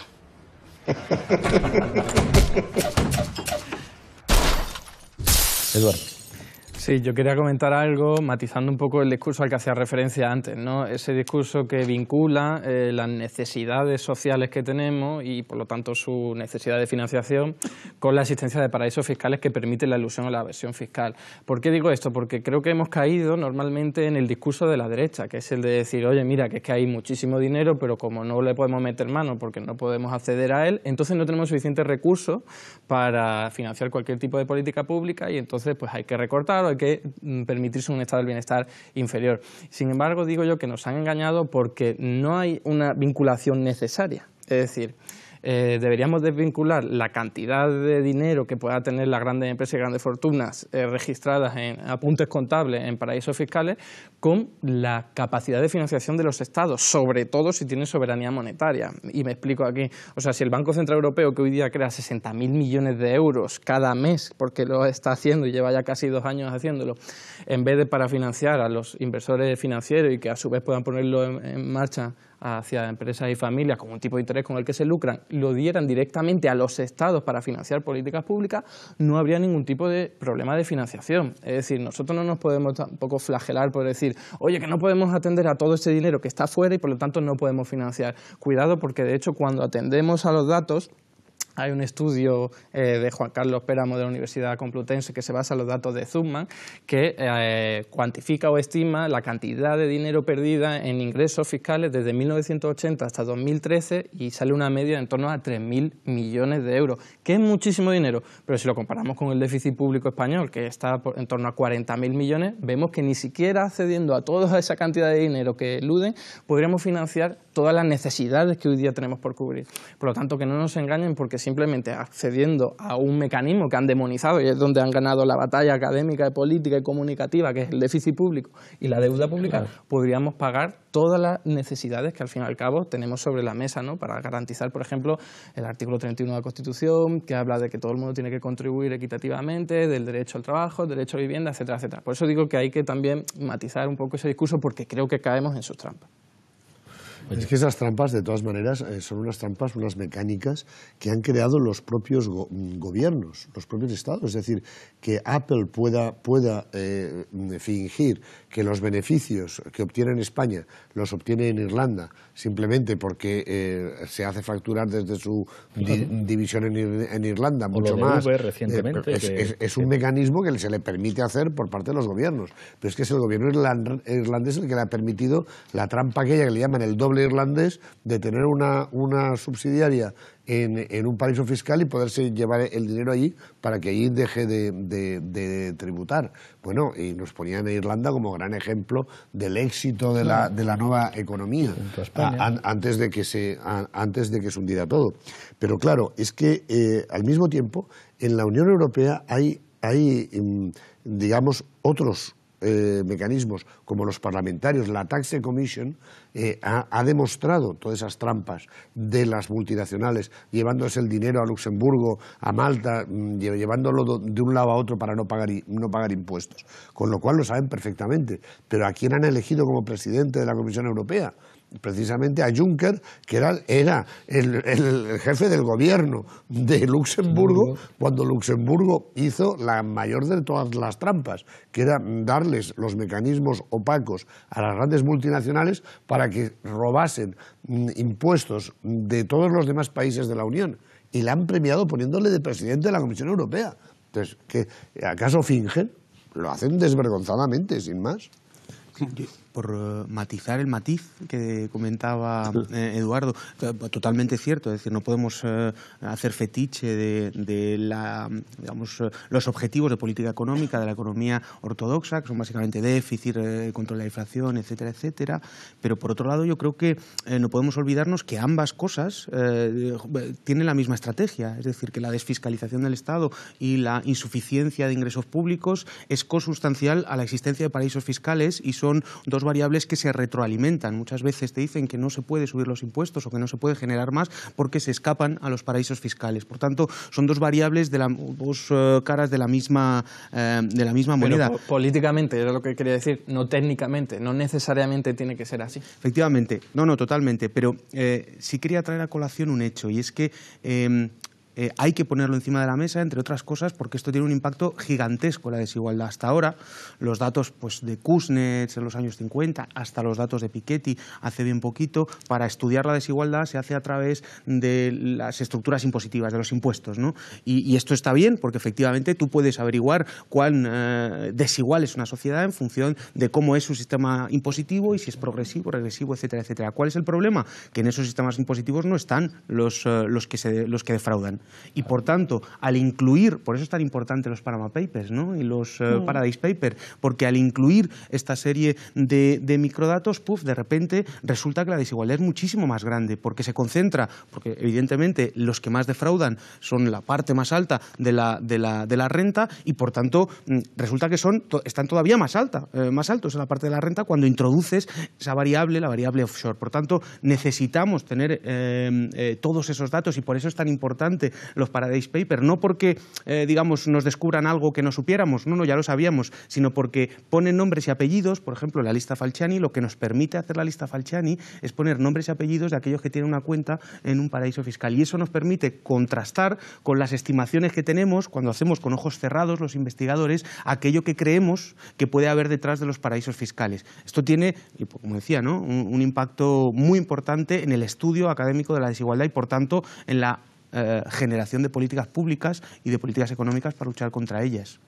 Eduardo. Sí, yo quería comentar algo matizando un poco el discurso al que hacía referencia antes, ¿no? Ese discurso que vincula eh, las necesidades sociales que tenemos y por lo tanto su necesidad de financiación con la existencia de paraísos fiscales que permiten la ilusión o la evasión fiscal. ¿Por qué digo esto? Porque creo que hemos caído normalmente en el discurso de la derecha, que es el de decir, oye, mira, que es que hay muchísimo dinero, pero como no le podemos meter mano porque no podemos acceder a él, entonces no tenemos suficientes recursos para financiar cualquier tipo de política pública y entonces pues hay que recortar, hay que permitirse un estado del bienestar inferior. Sin embargo, digo yo que nos han engañado porque no hay una vinculación necesaria. Es decir, Eh, deberíamos desvincular la cantidad de dinero que pueda tener las grandes empresas y grandes fortunas eh, registradas en apuntes contables en paraísos fiscales con la capacidad de financiación de los estados, sobre todo si tienen soberanía monetaria. Y me explico aquí. O sea, si el Banco Central Europeo, que hoy día crea sesenta mil millones de euros cada mes, porque lo está haciendo y lleva ya casi dos años haciéndolo, en vez de para financiar a los inversores financieros y que a su vez puedan ponerlo en, en marcha hacia empresas y familias con un tipo de interés con el que se lucran, lo dieran directamente a los estados para financiar políticas públicas, no habría ningún tipo de problema de financiación. Es decir, nosotros no nos podemos tampoco flagelar por decir, oye, que no podemos atender a todo este dinero que está fuera y por lo tanto no podemos financiar. Cuidado, porque de hecho cuando atendemos a los datos, hay un estudio eh, de Juan Carlos Péramo de la Universidad Complutense que se basa en los datos de Zucman, que eh, cuantifica o estima la cantidad de dinero perdida en ingresos fiscales desde mil novecientos ochenta hasta dos mil trece y sale una media en torno a tres mil millones de euros, que es muchísimo dinero, pero si lo comparamos con el déficit público español, que está en torno a cuarenta mil millones, vemos que ni siquiera accediendo a toda esa cantidad de dinero que eluden, podríamos financiar todas las necesidades que hoy día tenemos por cubrir. Por lo tanto, que no nos engañen, porque simplemente accediendo a un mecanismo que han demonizado, y es donde han ganado la batalla académica, política y comunicativa, que es el déficit público y la deuda pública, claro, podríamos pagar todas las necesidades que al fin y al cabo tenemos sobre la mesa, ¿no?, para garantizar, por ejemplo, el artículo treinta y uno de la Constitución, que habla de que todo el mundo tiene que contribuir equitativamente, del derecho al trabajo, el derecho a vivienda, etcétera, etcétera. Por eso digo que hay que también matizar un poco ese discurso, porque creo que caemos en sus trampas. Es que esas trampas, de todas maneras, son unas trampas, unas mecánicas que han creado los propios go gobiernos, los propios estados. Es decir, que Apple pueda, pueda eh, fingir que los beneficios que obtiene en España los obtiene en Irlanda, simplemente porque eh, se hace facturar desde su di división en, Ir en Irlanda, mucho más. Uber, recientemente, eh, es, que, es, es un que... mecanismo que se le permite hacer por parte de los gobiernos. Pero es que es el gobierno irland irlandés el que le ha permitido la trampa aquella que le llaman el doble irlandés, de tener una, una subsidiaria en, en un paraíso fiscal y poderse llevar el dinero allí para que allí deje de, de, de tributar. Bueno, y nos ponían a Irlanda como gran ejemplo del éxito de la, de la nueva economía, a, an, antes, de que se, a, antes de que se hundiera todo. Pero claro, es que eh, al mismo tiempo en la Unión Europea hay, hay digamos, otros Eh, mecanismos como los parlamentarios. La Tax Commission eh, ha, ha demostrado todas esas trampas de las multinacionales, llevándose el dinero a Luxemburgo, a Malta, llevándolo de un lado a otro para no pagar, no pagar impuestos, con lo cual lo saben perfectamente. Pero ¿a quién han elegido como presidente de la Comisión Europea? Precisamente a Juncker, que era, era el, el jefe del gobierno de Luxemburgo, cuando Luxemburgo hizo la mayor de todas las trampas, que era darles los mecanismos opacos a las grandes multinacionales para que robasen impuestos de todos los demás países de la Unión, y la han premiado poniéndole de presidente de la Comisión Europea. Entonces, ¿qué, acaso fingen? Lo hacen desvergonzadamente, sin más. Por matizar el matiz que comentaba eh, Eduardo, totalmente cierto, es decir, no podemos eh, hacer fetiche de, de la, digamos, eh, los objetivos de política económica, de la economía ortodoxa, que son básicamente déficit, eh, control de la inflación, etcétera, etcétera. Pero por otro lado, yo creo que eh, no podemos olvidarnos que ambas cosas eh, tienen la misma estrategia, es decir, que la desfiscalización del Estado y la insuficiencia de ingresos públicos es consustancial a la existencia de paraísos fiscales y son dos variables que se retroalimentan. Muchas veces te dicen que no se puede subir los impuestos o que no se puede generar más porque se escapan a los paraísos fiscales. Por tanto, son dos variables, de la, dos uh, caras de la misma, uh, de la misma moneda. Pero, políticamente, era lo que quería decir, no técnicamente, no necesariamente tiene que ser así. Efectivamente, no, no, totalmente, pero eh, sí quería traer a colación un hecho, y es que Eh, Eh, hay que ponerlo encima de la mesa, entre otras cosas, porque esto tiene un impacto gigantesco en la desigualdad. Hasta ahora, los datos pues, de Kuznets en los años cincuenta, hasta los datos de Piketty hace bien poquito, para estudiar la desigualdad se hace a través de las estructuras impositivas, de los impuestos, ¿no? Y, y esto está bien, porque efectivamente tú puedes averiguar cuán eh, desigual es una sociedad en función de cómo es su sistema impositivo y si es progresivo, regresivo, etcétera, etcétera. ¿Cuál es el problema? Que en esos sistemas impositivos no están los, eh, los, que, se, los que defraudan. Y por tanto, al incluir, por eso es tan importante los Panama Papers, ¿no?, y los eh, Paradise Papers, porque al incluir esta serie de, de microdatos, puff, de repente resulta que la desigualdad es muchísimo más grande, porque se concentra, porque evidentemente los que más defraudan son la parte más alta de la, de la, de la renta, y por tanto resulta que son, están todavía más, alta, eh, más altos en la parte de la renta cuando introduces esa variable, la variable offshore. Por tanto, necesitamos tener eh, eh, todos esos datos, y por eso es tan importante los Paradise Papers, no porque eh, digamos nos descubran algo que no supiéramos, no, no, ya lo sabíamos, sino porque ponen nombres y apellidos. Por ejemplo, la lista Falciani, lo que nos permite hacer la lista Falciani es poner nombres y apellidos de aquellos que tienen una cuenta en un paraíso fiscal, y eso nos permite contrastar con las estimaciones que tenemos cuando hacemos con ojos cerrados los investigadores aquello que creemos que puede haber detrás de los paraísos fiscales. Esto tiene, como decía, ¿no?, un, un impacto muy importante en el estudio académico de la desigualdad y por tanto en la Eh, generación de políticas públicas y de políticas económicas para luchar contra ellas.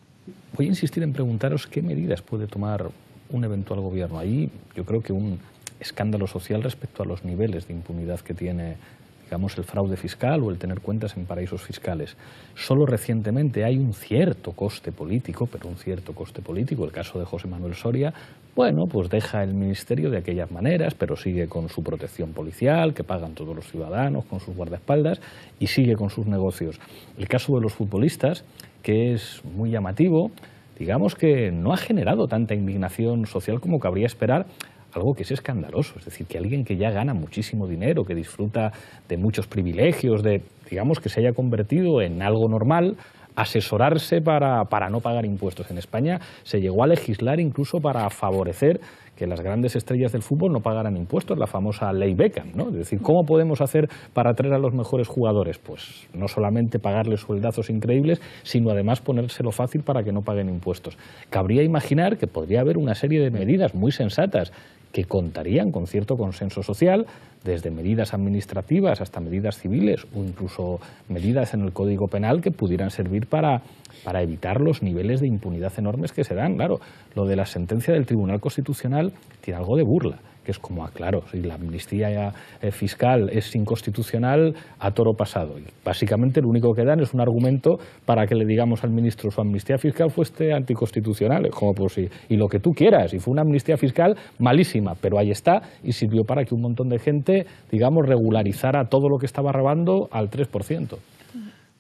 Voy a insistir en preguntaros qué medidas puede tomar un eventual gobierno. Ahí yo creo que un escándalo social respecto a los niveles de impunidad que tiene digamos, el fraude fiscal o el tener cuentas en paraísos fiscales. Solo recientemente hay un cierto coste político, pero un cierto coste político, el caso de José Manuel Soria, bueno, pues deja el ministerio de aquellas maneras, pero sigue con su protección policial, que pagan todos los ciudadanos, con sus guardaespaldas, y sigue con sus negocios. El caso de los futbolistas, que es muy llamativo, digamos que no ha generado tanta indignación social como cabría esperar, algo que es escandaloso, es decir, que alguien que ya gana muchísimo dinero, que disfruta de muchos privilegios, de, digamos, que se haya convertido en algo normal, asesorarse para, para no pagar impuestos. En España se llegó a legislar incluso para favorecer que las grandes estrellas del fútbol no pagaran impuestos, la famosa ley Beckham, ¿no? Es decir, ¿cómo podemos hacer para atraer a los mejores jugadores? Pues no solamente pagarles sueldazos increíbles, sino además ponérselo fácil para que no paguen impuestos. Cabría imaginar que podría haber una serie de medidas muy sensatas que contarían con cierto consenso social, desde medidas administrativas hasta medidas civiles o incluso medidas en el Código Penal que pudieran servir para, para evitar los niveles de impunidad enormes que se dan. Claro, lo de la sentencia del Tribunal Constitucional tiene algo de burla, que es como, claro, si la amnistía fiscal es inconstitucional a toro pasado. Y básicamente lo único que dan es un argumento para que le digamos al ministro su amnistía fiscal fue este anticonstitucional, como pues, y, y lo que tú quieras, y fue una amnistía fiscal malísima, pero ahí está, y sirvió para que un montón de gente, digamos, regularizara todo lo que estaba robando al tres por ciento.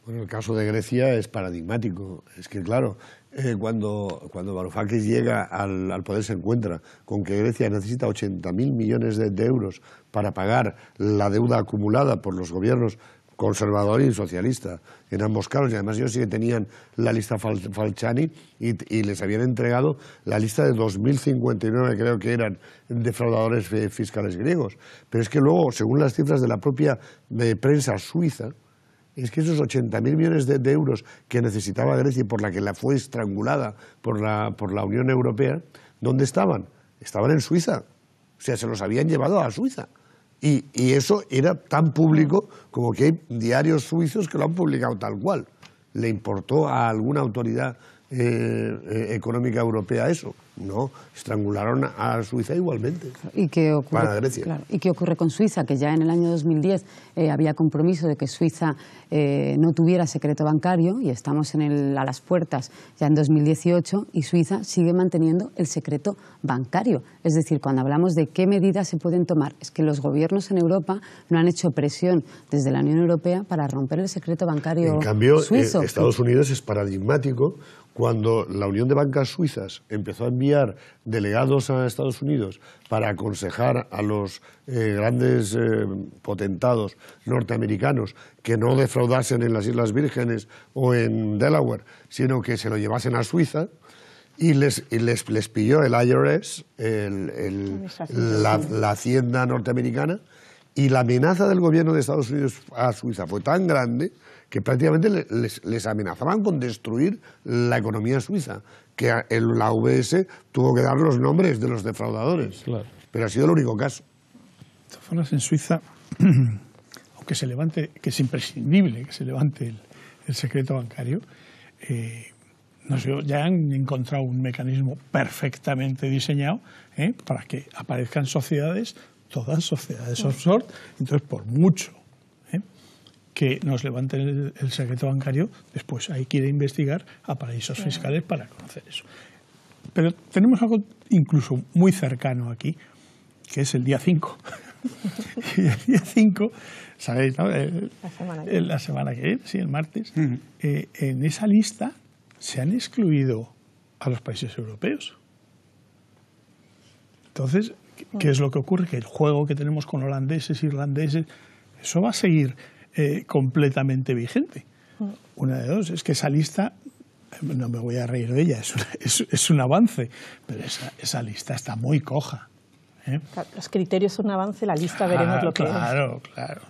Bueno, el caso de Grecia es paradigmático. Es que, claro, eh, cuando, cuando Varoufakis llega al, al poder se encuentra con que Grecia necesita ochenta mil millones de, de euros para pagar la deuda acumulada por los gobiernos conservador y socialista, en ambos casos, y además ellos sí que tenían la lista Fal Falciani y, y les habían entregado la lista de dos mil cincuenta y nueve, creo que eran, defraudadores fiscales griegos. Pero es que luego, según las cifras de la propia de prensa suiza, es que esos ochenta mil millones de, de euros que necesitaba Grecia y por la que la fue estrangulada por la, por la Unión Europea, ¿dónde estaban? Estaban en Suiza. O sea, se los habían llevado a Suiza. Y, y eso era tan público como que hay diarios suizos que lo han publicado tal cual. ¿Le importó a alguna autoridad eh, eh, económica europea eso? No, estrangularon a Suiza igualmente. ¿Y qué ocurre, para Grecia? Claro, ¿y qué ocurre con Suiza? Que ya en el año dos mil diez eh, había compromiso de que Suiza eh, no tuviera secreto bancario y estamos en el, a las puertas ya en dos mil dieciocho y Suiza sigue manteniendo el secreto bancario. Es decir, cuando hablamos de qué medidas se pueden tomar, es que los gobiernos en Europa no han hecho presión desde la Unión Europea para romper el secreto bancario. En cambio, suizo. Eh, Estados Unidos es paradigmático. Cuando la Unión de Bancas Suizas empezó a enviar delegados a Estados Unidos para aconsejar a los eh, grandes eh, potentados norteamericanos que no defraudasen en las Islas Vírgenes o en Delaware, sino que se lo llevasen a Suiza, y les, y les, les pilló el I R S, el, el, la, la Hacienda norteamericana, y la amenaza del gobierno de Estados Unidos a Suiza fue tan grande que prácticamente les, les amenazaban con destruir la economía suiza, que el, la U B S tuvo que dar los nombres de los defraudadores. Claro. Pero ha sido el único caso. De todas formas, en Suiza, aunque se levante, que es imprescindible que se levante el, el secreto bancario, eh, no sé, ya han encontrado un mecanismo perfectamente diseñado eh, para que aparezcan sociedades, todas sociedades offshore. Entonces, por mucho ¿eh? que nos levanten el, el secreto bancario, después hay que ir a investigar a paraísos fiscales para conocer eso. Pero tenemos algo incluso muy cercano aquí, que es el día cinco. Y el día cinco, ¿sabéis? ¿No? El, la semana que viene. La semana que viene, sí, el martes. Uh-huh. eh, en esa lista se han excluido a los países europeos. Entonces, ¿qué es lo que ocurre? Que el juego que tenemos con holandeses, irlandeses, eso va a seguir eh, completamente vigente. Una de dos, es que esa lista, no me voy a reír de ella, es, una, es, es un avance, pero esa, esa lista está muy coja. ¿eh? Los criterios son un avance, la lista veremos ah, lo que claro, es. Claro, claro.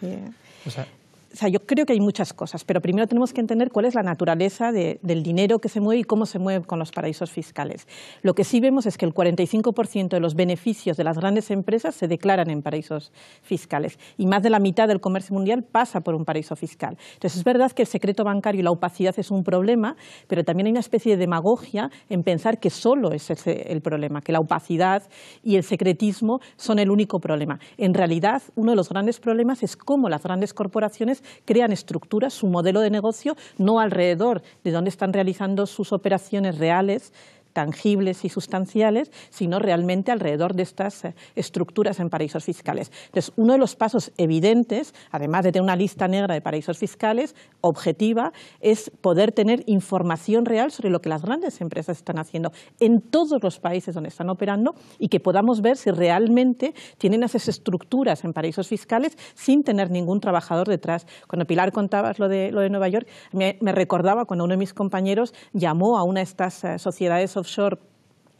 Sí. O sea, o sea, yo creo que hay muchas cosas, pero primero tenemos que entender cuál es la naturaleza de, del dinero que se mueve y cómo se mueve con los paraísos fiscales. Lo que sí vemos es que el cuarenta y cinco por ciento de los beneficios de las grandes empresas se declaran en paraísos fiscales y más de la mitad del comercio mundial pasa por un paraíso fiscal. Entonces, es verdad que el secreto bancario y la opacidad es un problema, pero también hay una especie de demagogia en pensar que solo es ese el problema, que la opacidad y el secretismo son el único problema. En realidad, uno de los grandes problemas es cómo las grandes corporaciones crean estructuras, su modelo de negocio, no alrededor de donde están realizando sus operaciones reales, tangibles y sustanciales, sino realmente alrededor de estas estructuras en paraísos fiscales. Entonces, uno de los pasos evidentes, además de tener una lista negra de paraísos fiscales objetiva, es poder tener información real sobre lo que las grandes empresas están haciendo en todos los países donde están operando y que podamos ver si realmente tienen esas estructuras en paraísos fiscales sin tener ningún trabajador detrás. Cuando Pilar contabas lo de, lo de Nueva York, me, me recordaba cuando uno de mis compañeros llamó a una de estas uh, sociedades offshore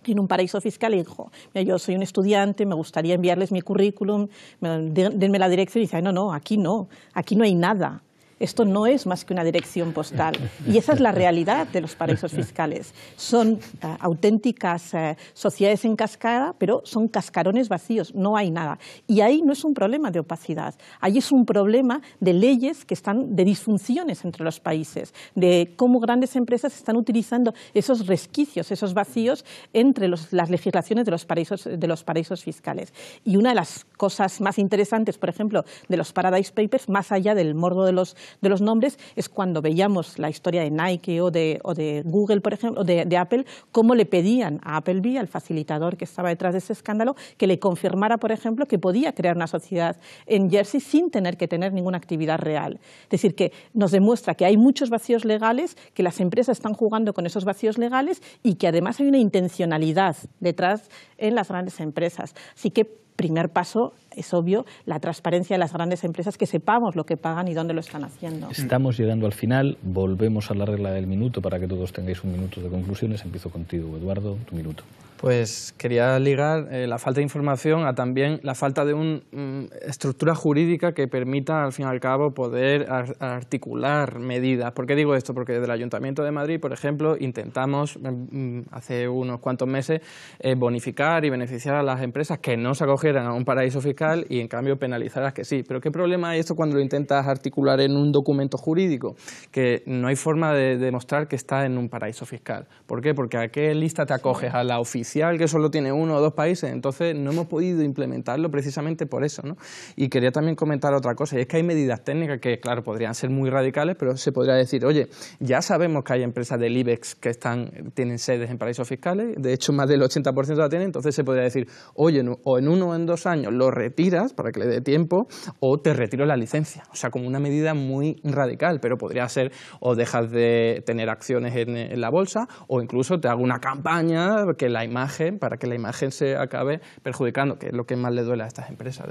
en un paraíso fiscal y dijo, mira, yo soy un estudiante, me gustaría enviarles mi currículum, denme la dirección, y dice, no, no, aquí no, aquí no hay nada. Esto no es más que una dirección postal. Y esa es la realidad de los paraísos fiscales. Son uh, auténticas uh, sociedades en cascada, pero son cascarones vacíos, no hay nada. Y ahí no es un problema de opacidad, ahí es un problema de leyes que están, de disfunciones entre los países, de cómo grandes empresas están utilizando esos resquicios, esos vacíos entre los, las legislaciones de los, paraísos, de los paraísos fiscales. Y una de las cosas más interesantes, por ejemplo, de los Paradise Papers, más allá del morbo de los de los nombres, es cuando veíamos la historia de Nike o de, o de Google, por ejemplo, o de, de Apple, cómo le pedían a Appleby, al facilitador que estaba detrás de ese escándalo, que le confirmara, por ejemplo, que podía crear una sociedad en Jersey sin tener que tener ninguna actividad real. Es decir, que nos demuestra que hay muchos vacíos legales, que las empresas están jugando con esos vacíos legales y que además hay una intencionalidad detrás en las grandes empresas. Así que, primer paso, es obvio, la transparencia de las grandes empresas, que sepamos lo que pagan y dónde lo están haciendo. Estamos llegando al final, volvemos a la regla del minuto para que todos tengáis un minuto de conclusiones. Empiezo contigo, Eduardo, tu minuto. Pues quería ligar eh, la falta de información a también la falta de una um, estructura jurídica que permita, al fin y al cabo, poder ar articular medidas. ¿Por qué digo esto? Porque desde el Ayuntamiento de Madrid, por ejemplo, intentamos um, hace unos cuantos meses eh, bonificar y beneficiar a las empresas que no se acogieran a un paraíso fiscal y, en cambio, penalizar a las que sí. Pero ¿qué problema hay esto cuando lo intentas articular en un documento jurídico? Que no hay forma de demostrar que está en un paraíso fiscal. ¿Por qué? Porque ¿a qué lista te acoges? A la oficina, que solo tiene uno o dos países. Entonces no hemos podido implementarlo precisamente por eso, ¿no? Y quería también comentar otra cosa, y es que hay medidas técnicas que, claro, podrían ser muy radicales, pero se podría decir, oye, ya sabemos que hay empresas del IBEX que están, tienen sedes en paraísos fiscales, de hecho más del ochenta por ciento la tienen, entonces se podría decir, oye, o en uno o en dos años lo retiras para que le dé tiempo, o te retiro la licencia. O sea, como una medida muy radical, pero podría ser, o dejas de tener acciones en, en la bolsa, o incluso te hago una campaña que la imagen, para que la imagen se acabe perjudicando, que es lo que más le duele a estas empresas.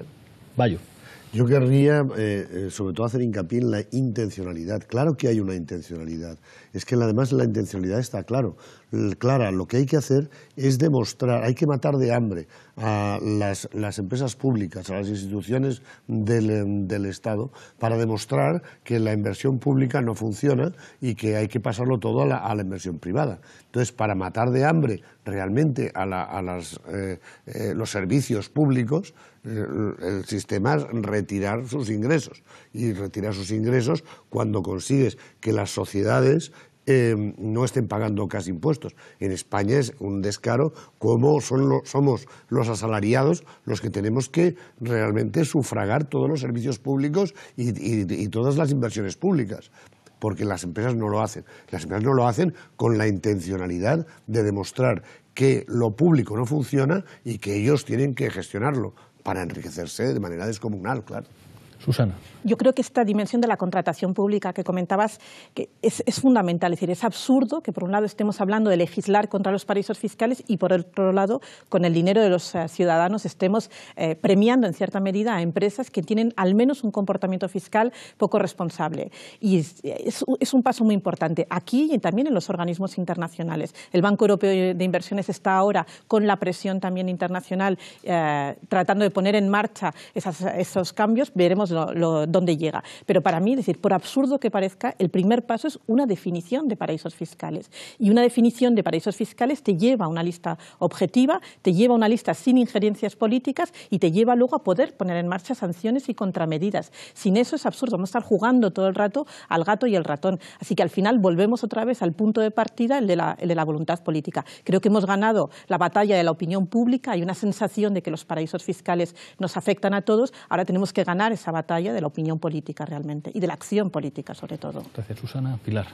Bayo. Yo querría, eh, sobre todo, hacer hincapié en la intencionalidad. Claro que hay una intencionalidad. Es que, además, la intencionalidad está claro. clara. Lo que hay que hacer es demostrar, hay que matar de hambre a las, las empresas públicas, a las instituciones del, del Estado, para demostrar que la inversión pública no funciona y que hay que pasarlo todo a la, a la inversión privada. Entonces, para matar de hambre realmente a, la, a las, eh, eh, los servicios públicos, el sistema es retirar sus ingresos, y retirar sus ingresos cuando consigues que las sociedades eh, no estén pagando casi impuestos. En España es un descaro como son lo, somos los asalariados los que tenemos que realmente sufragar todos los servicios públicos y, y, y todas las inversiones públicas, porque las empresas no lo hacen. Las empresas no lo hacen con la intencionalidad de demostrar que lo público no funciona y que ellos tienen que gestionarlo, para enriquecerse de manera descomunal, claro. Susana. Yo creo que esta dimensión de la contratación pública que comentabas que es, es fundamental. Es decir, es absurdo que por un lado estemos hablando de legislar contra los paraísos fiscales y por otro lado, con el dinero de los uh, ciudadanos, estemos eh, premiando en cierta medida a empresas que tienen al menos un comportamiento fiscal poco responsable. Y es, es, es un paso muy importante aquí y también en los organismos internacionales. El Banco Europeo de Inversiones está ahora, con la presión también internacional, eh, tratando de poner en marcha esas, esos cambios. Veremos lo, lo, dónde llega. Pero para mí, es decir, por absurdo que parezca, el primer paso es una definición de paraísos fiscales. Y una definición de paraísos fiscales te lleva a una lista objetiva, te lleva a una lista sin injerencias políticas y te lleva luego a poder poner en marcha sanciones y contramedidas. Sin eso es absurdo, vamos a estar jugando todo el rato al gato y al ratón. Así que al final volvemos otra vez al punto de partida, el de la, el de la voluntad política. Creo que hemos ganado la batalla de la opinión pública, hay una sensación de que los paraísos fiscales nos afectan a todos, ahora tenemos que ganar esa batalla de la opinión política realmente y de la acción política sobre todo. Gracias, Susana. Pilar.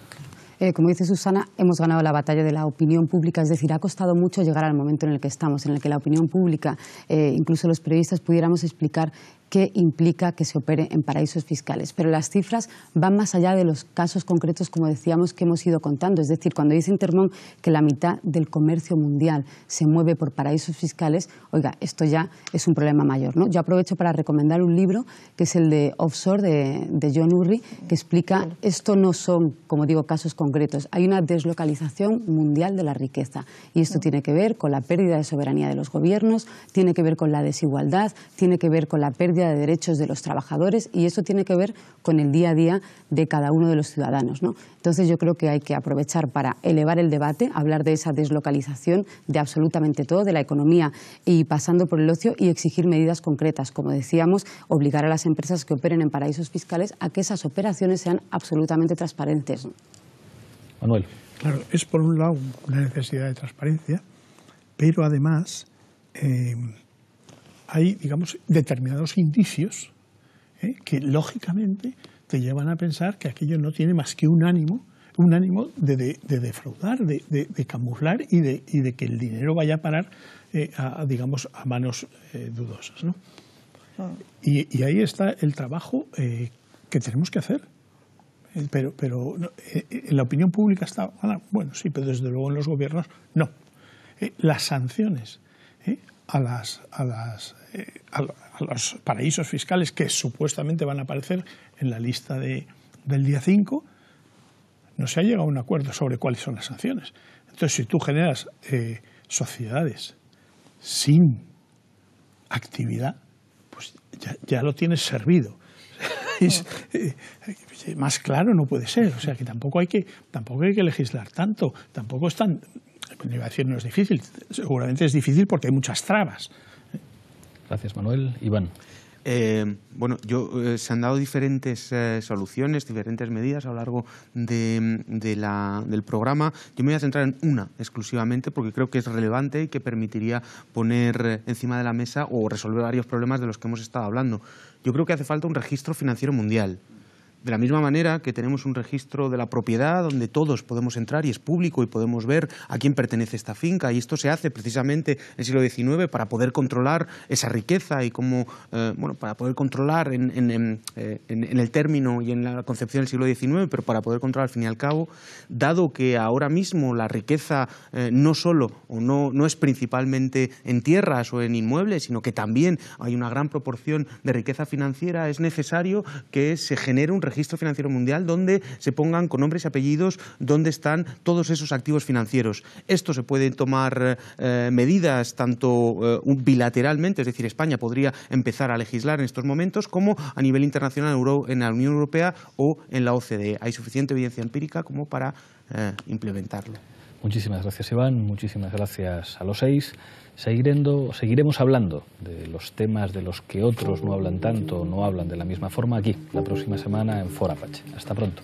Eh, como dice Susana, hemos ganado la batalla de la opinión pública, es decir, ha costado mucho llegar al momento en el que estamos, en el que la opinión pública, eh, incluso los periodistas, pudiéramos explicar qué implica que se opere en paraísos fiscales. Pero las cifras van más allá de los casos concretos, como decíamos, que hemos ido contando. Es decir, cuando dice Intermón que la mitad del comercio mundial se mueve por paraísos fiscales, oiga, esto ya es un problema mayor, ¿no? Yo aprovecho para recomendar un libro, que es el de Offshore, de, de John Urry, que explica, esto no son, como digo, casos concretos. Hay una deslocalización mundial de la riqueza. Y esto tiene que ver con la pérdida de soberanía de los gobiernos, tiene que ver con la desigualdad, tiene que ver con la pérdida de derechos de los trabajadores, y eso tiene que ver con el día a día de cada uno de los ciudadanos, ¿no? Entonces yo creo que hay que aprovechar para elevar el debate, hablar de esa deslocalización de absolutamente todo, de la economía y pasando por el ocio, y exigir medidas concretas, como decíamos, obligar a las empresas que operen en paraísos fiscales a que esas operaciones sean absolutamente transparentes. Manuel. Claro, es por un lado una necesidad de transparencia, pero además eh, hay, digamos, determinados indicios ¿eh? que lógicamente te llevan a pensar que aquello no tiene más que un ánimo, un ánimo de, de, de defraudar, de, de, de camuflar y de, y de que el dinero vaya a parar, eh, a, digamos, a manos eh, dudosas, ¿no? Ah. Y, y ahí está el trabajo eh, que tenemos que hacer. Pero, pero eh, la opinión pública está, bueno, sí, pero desde luego en los gobiernos no. Eh, las sanciones ¿eh? a las... A las Eh, a, a los paraísos fiscales que supuestamente van a aparecer en la lista de, del día cinco, no se ha llegado a un acuerdo sobre cuáles son las sanciones. Entonces, si tú generas eh, sociedades sin actividad, pues ya, ya lo tienes servido. Es, eh, más claro no puede ser. O sea, que tampoco hay que, tampoco hay que legislar tanto. Tampoco es tan... Bueno, iba a decir, no es difícil. Seguramente es difícil porque hay muchas trabas. Gracias, Manuel. Iván. Eh, bueno, yo, eh, se han dado diferentes eh, soluciones, diferentes medidas a lo largo de, de la, del programa. Yo me voy a centrar en una exclusivamente porque creo que es relevante y que permitiría poner encima de la mesa o resolver varios problemas de los que hemos estado hablando. Yo creo que hace falta un registro financiero mundial. De la misma manera que tenemos un registro de la propiedad donde todos podemos entrar y es público y podemos ver a quién pertenece esta finca, y esto se hace precisamente en el siglo diecinueve para poder controlar esa riqueza y cómo, eh, bueno, para poder controlar en, en, en, eh, en, en el término y en la concepción del siglo diecinueve, pero para poder controlar al fin y al cabo, dado que ahora mismo la riqueza eh, no solo o no, no es principalmente en tierras o en inmuebles, sino que también hay una gran proporción de riqueza financiera, es necesario que se genere un registro financiero mundial donde se pongan con nombres y apellidos donde están todos esos activos financieros. Esto se puede tomar eh, medidas tanto eh, bilateralmente, es decir, España podría empezar a legislar en estos momentos, como a nivel internacional en la Unión Europea o en la O C D E. Hay suficiente evidencia empírica como para eh, implementarlo. Muchísimas gracias, Iván. Muchísimas gracias a los seis. Seguirendo, seguiremos hablando de los temas de los que otros no hablan tanto o no hablan de la misma forma aquí, la próxima semana en Fort Apache. Hasta pronto.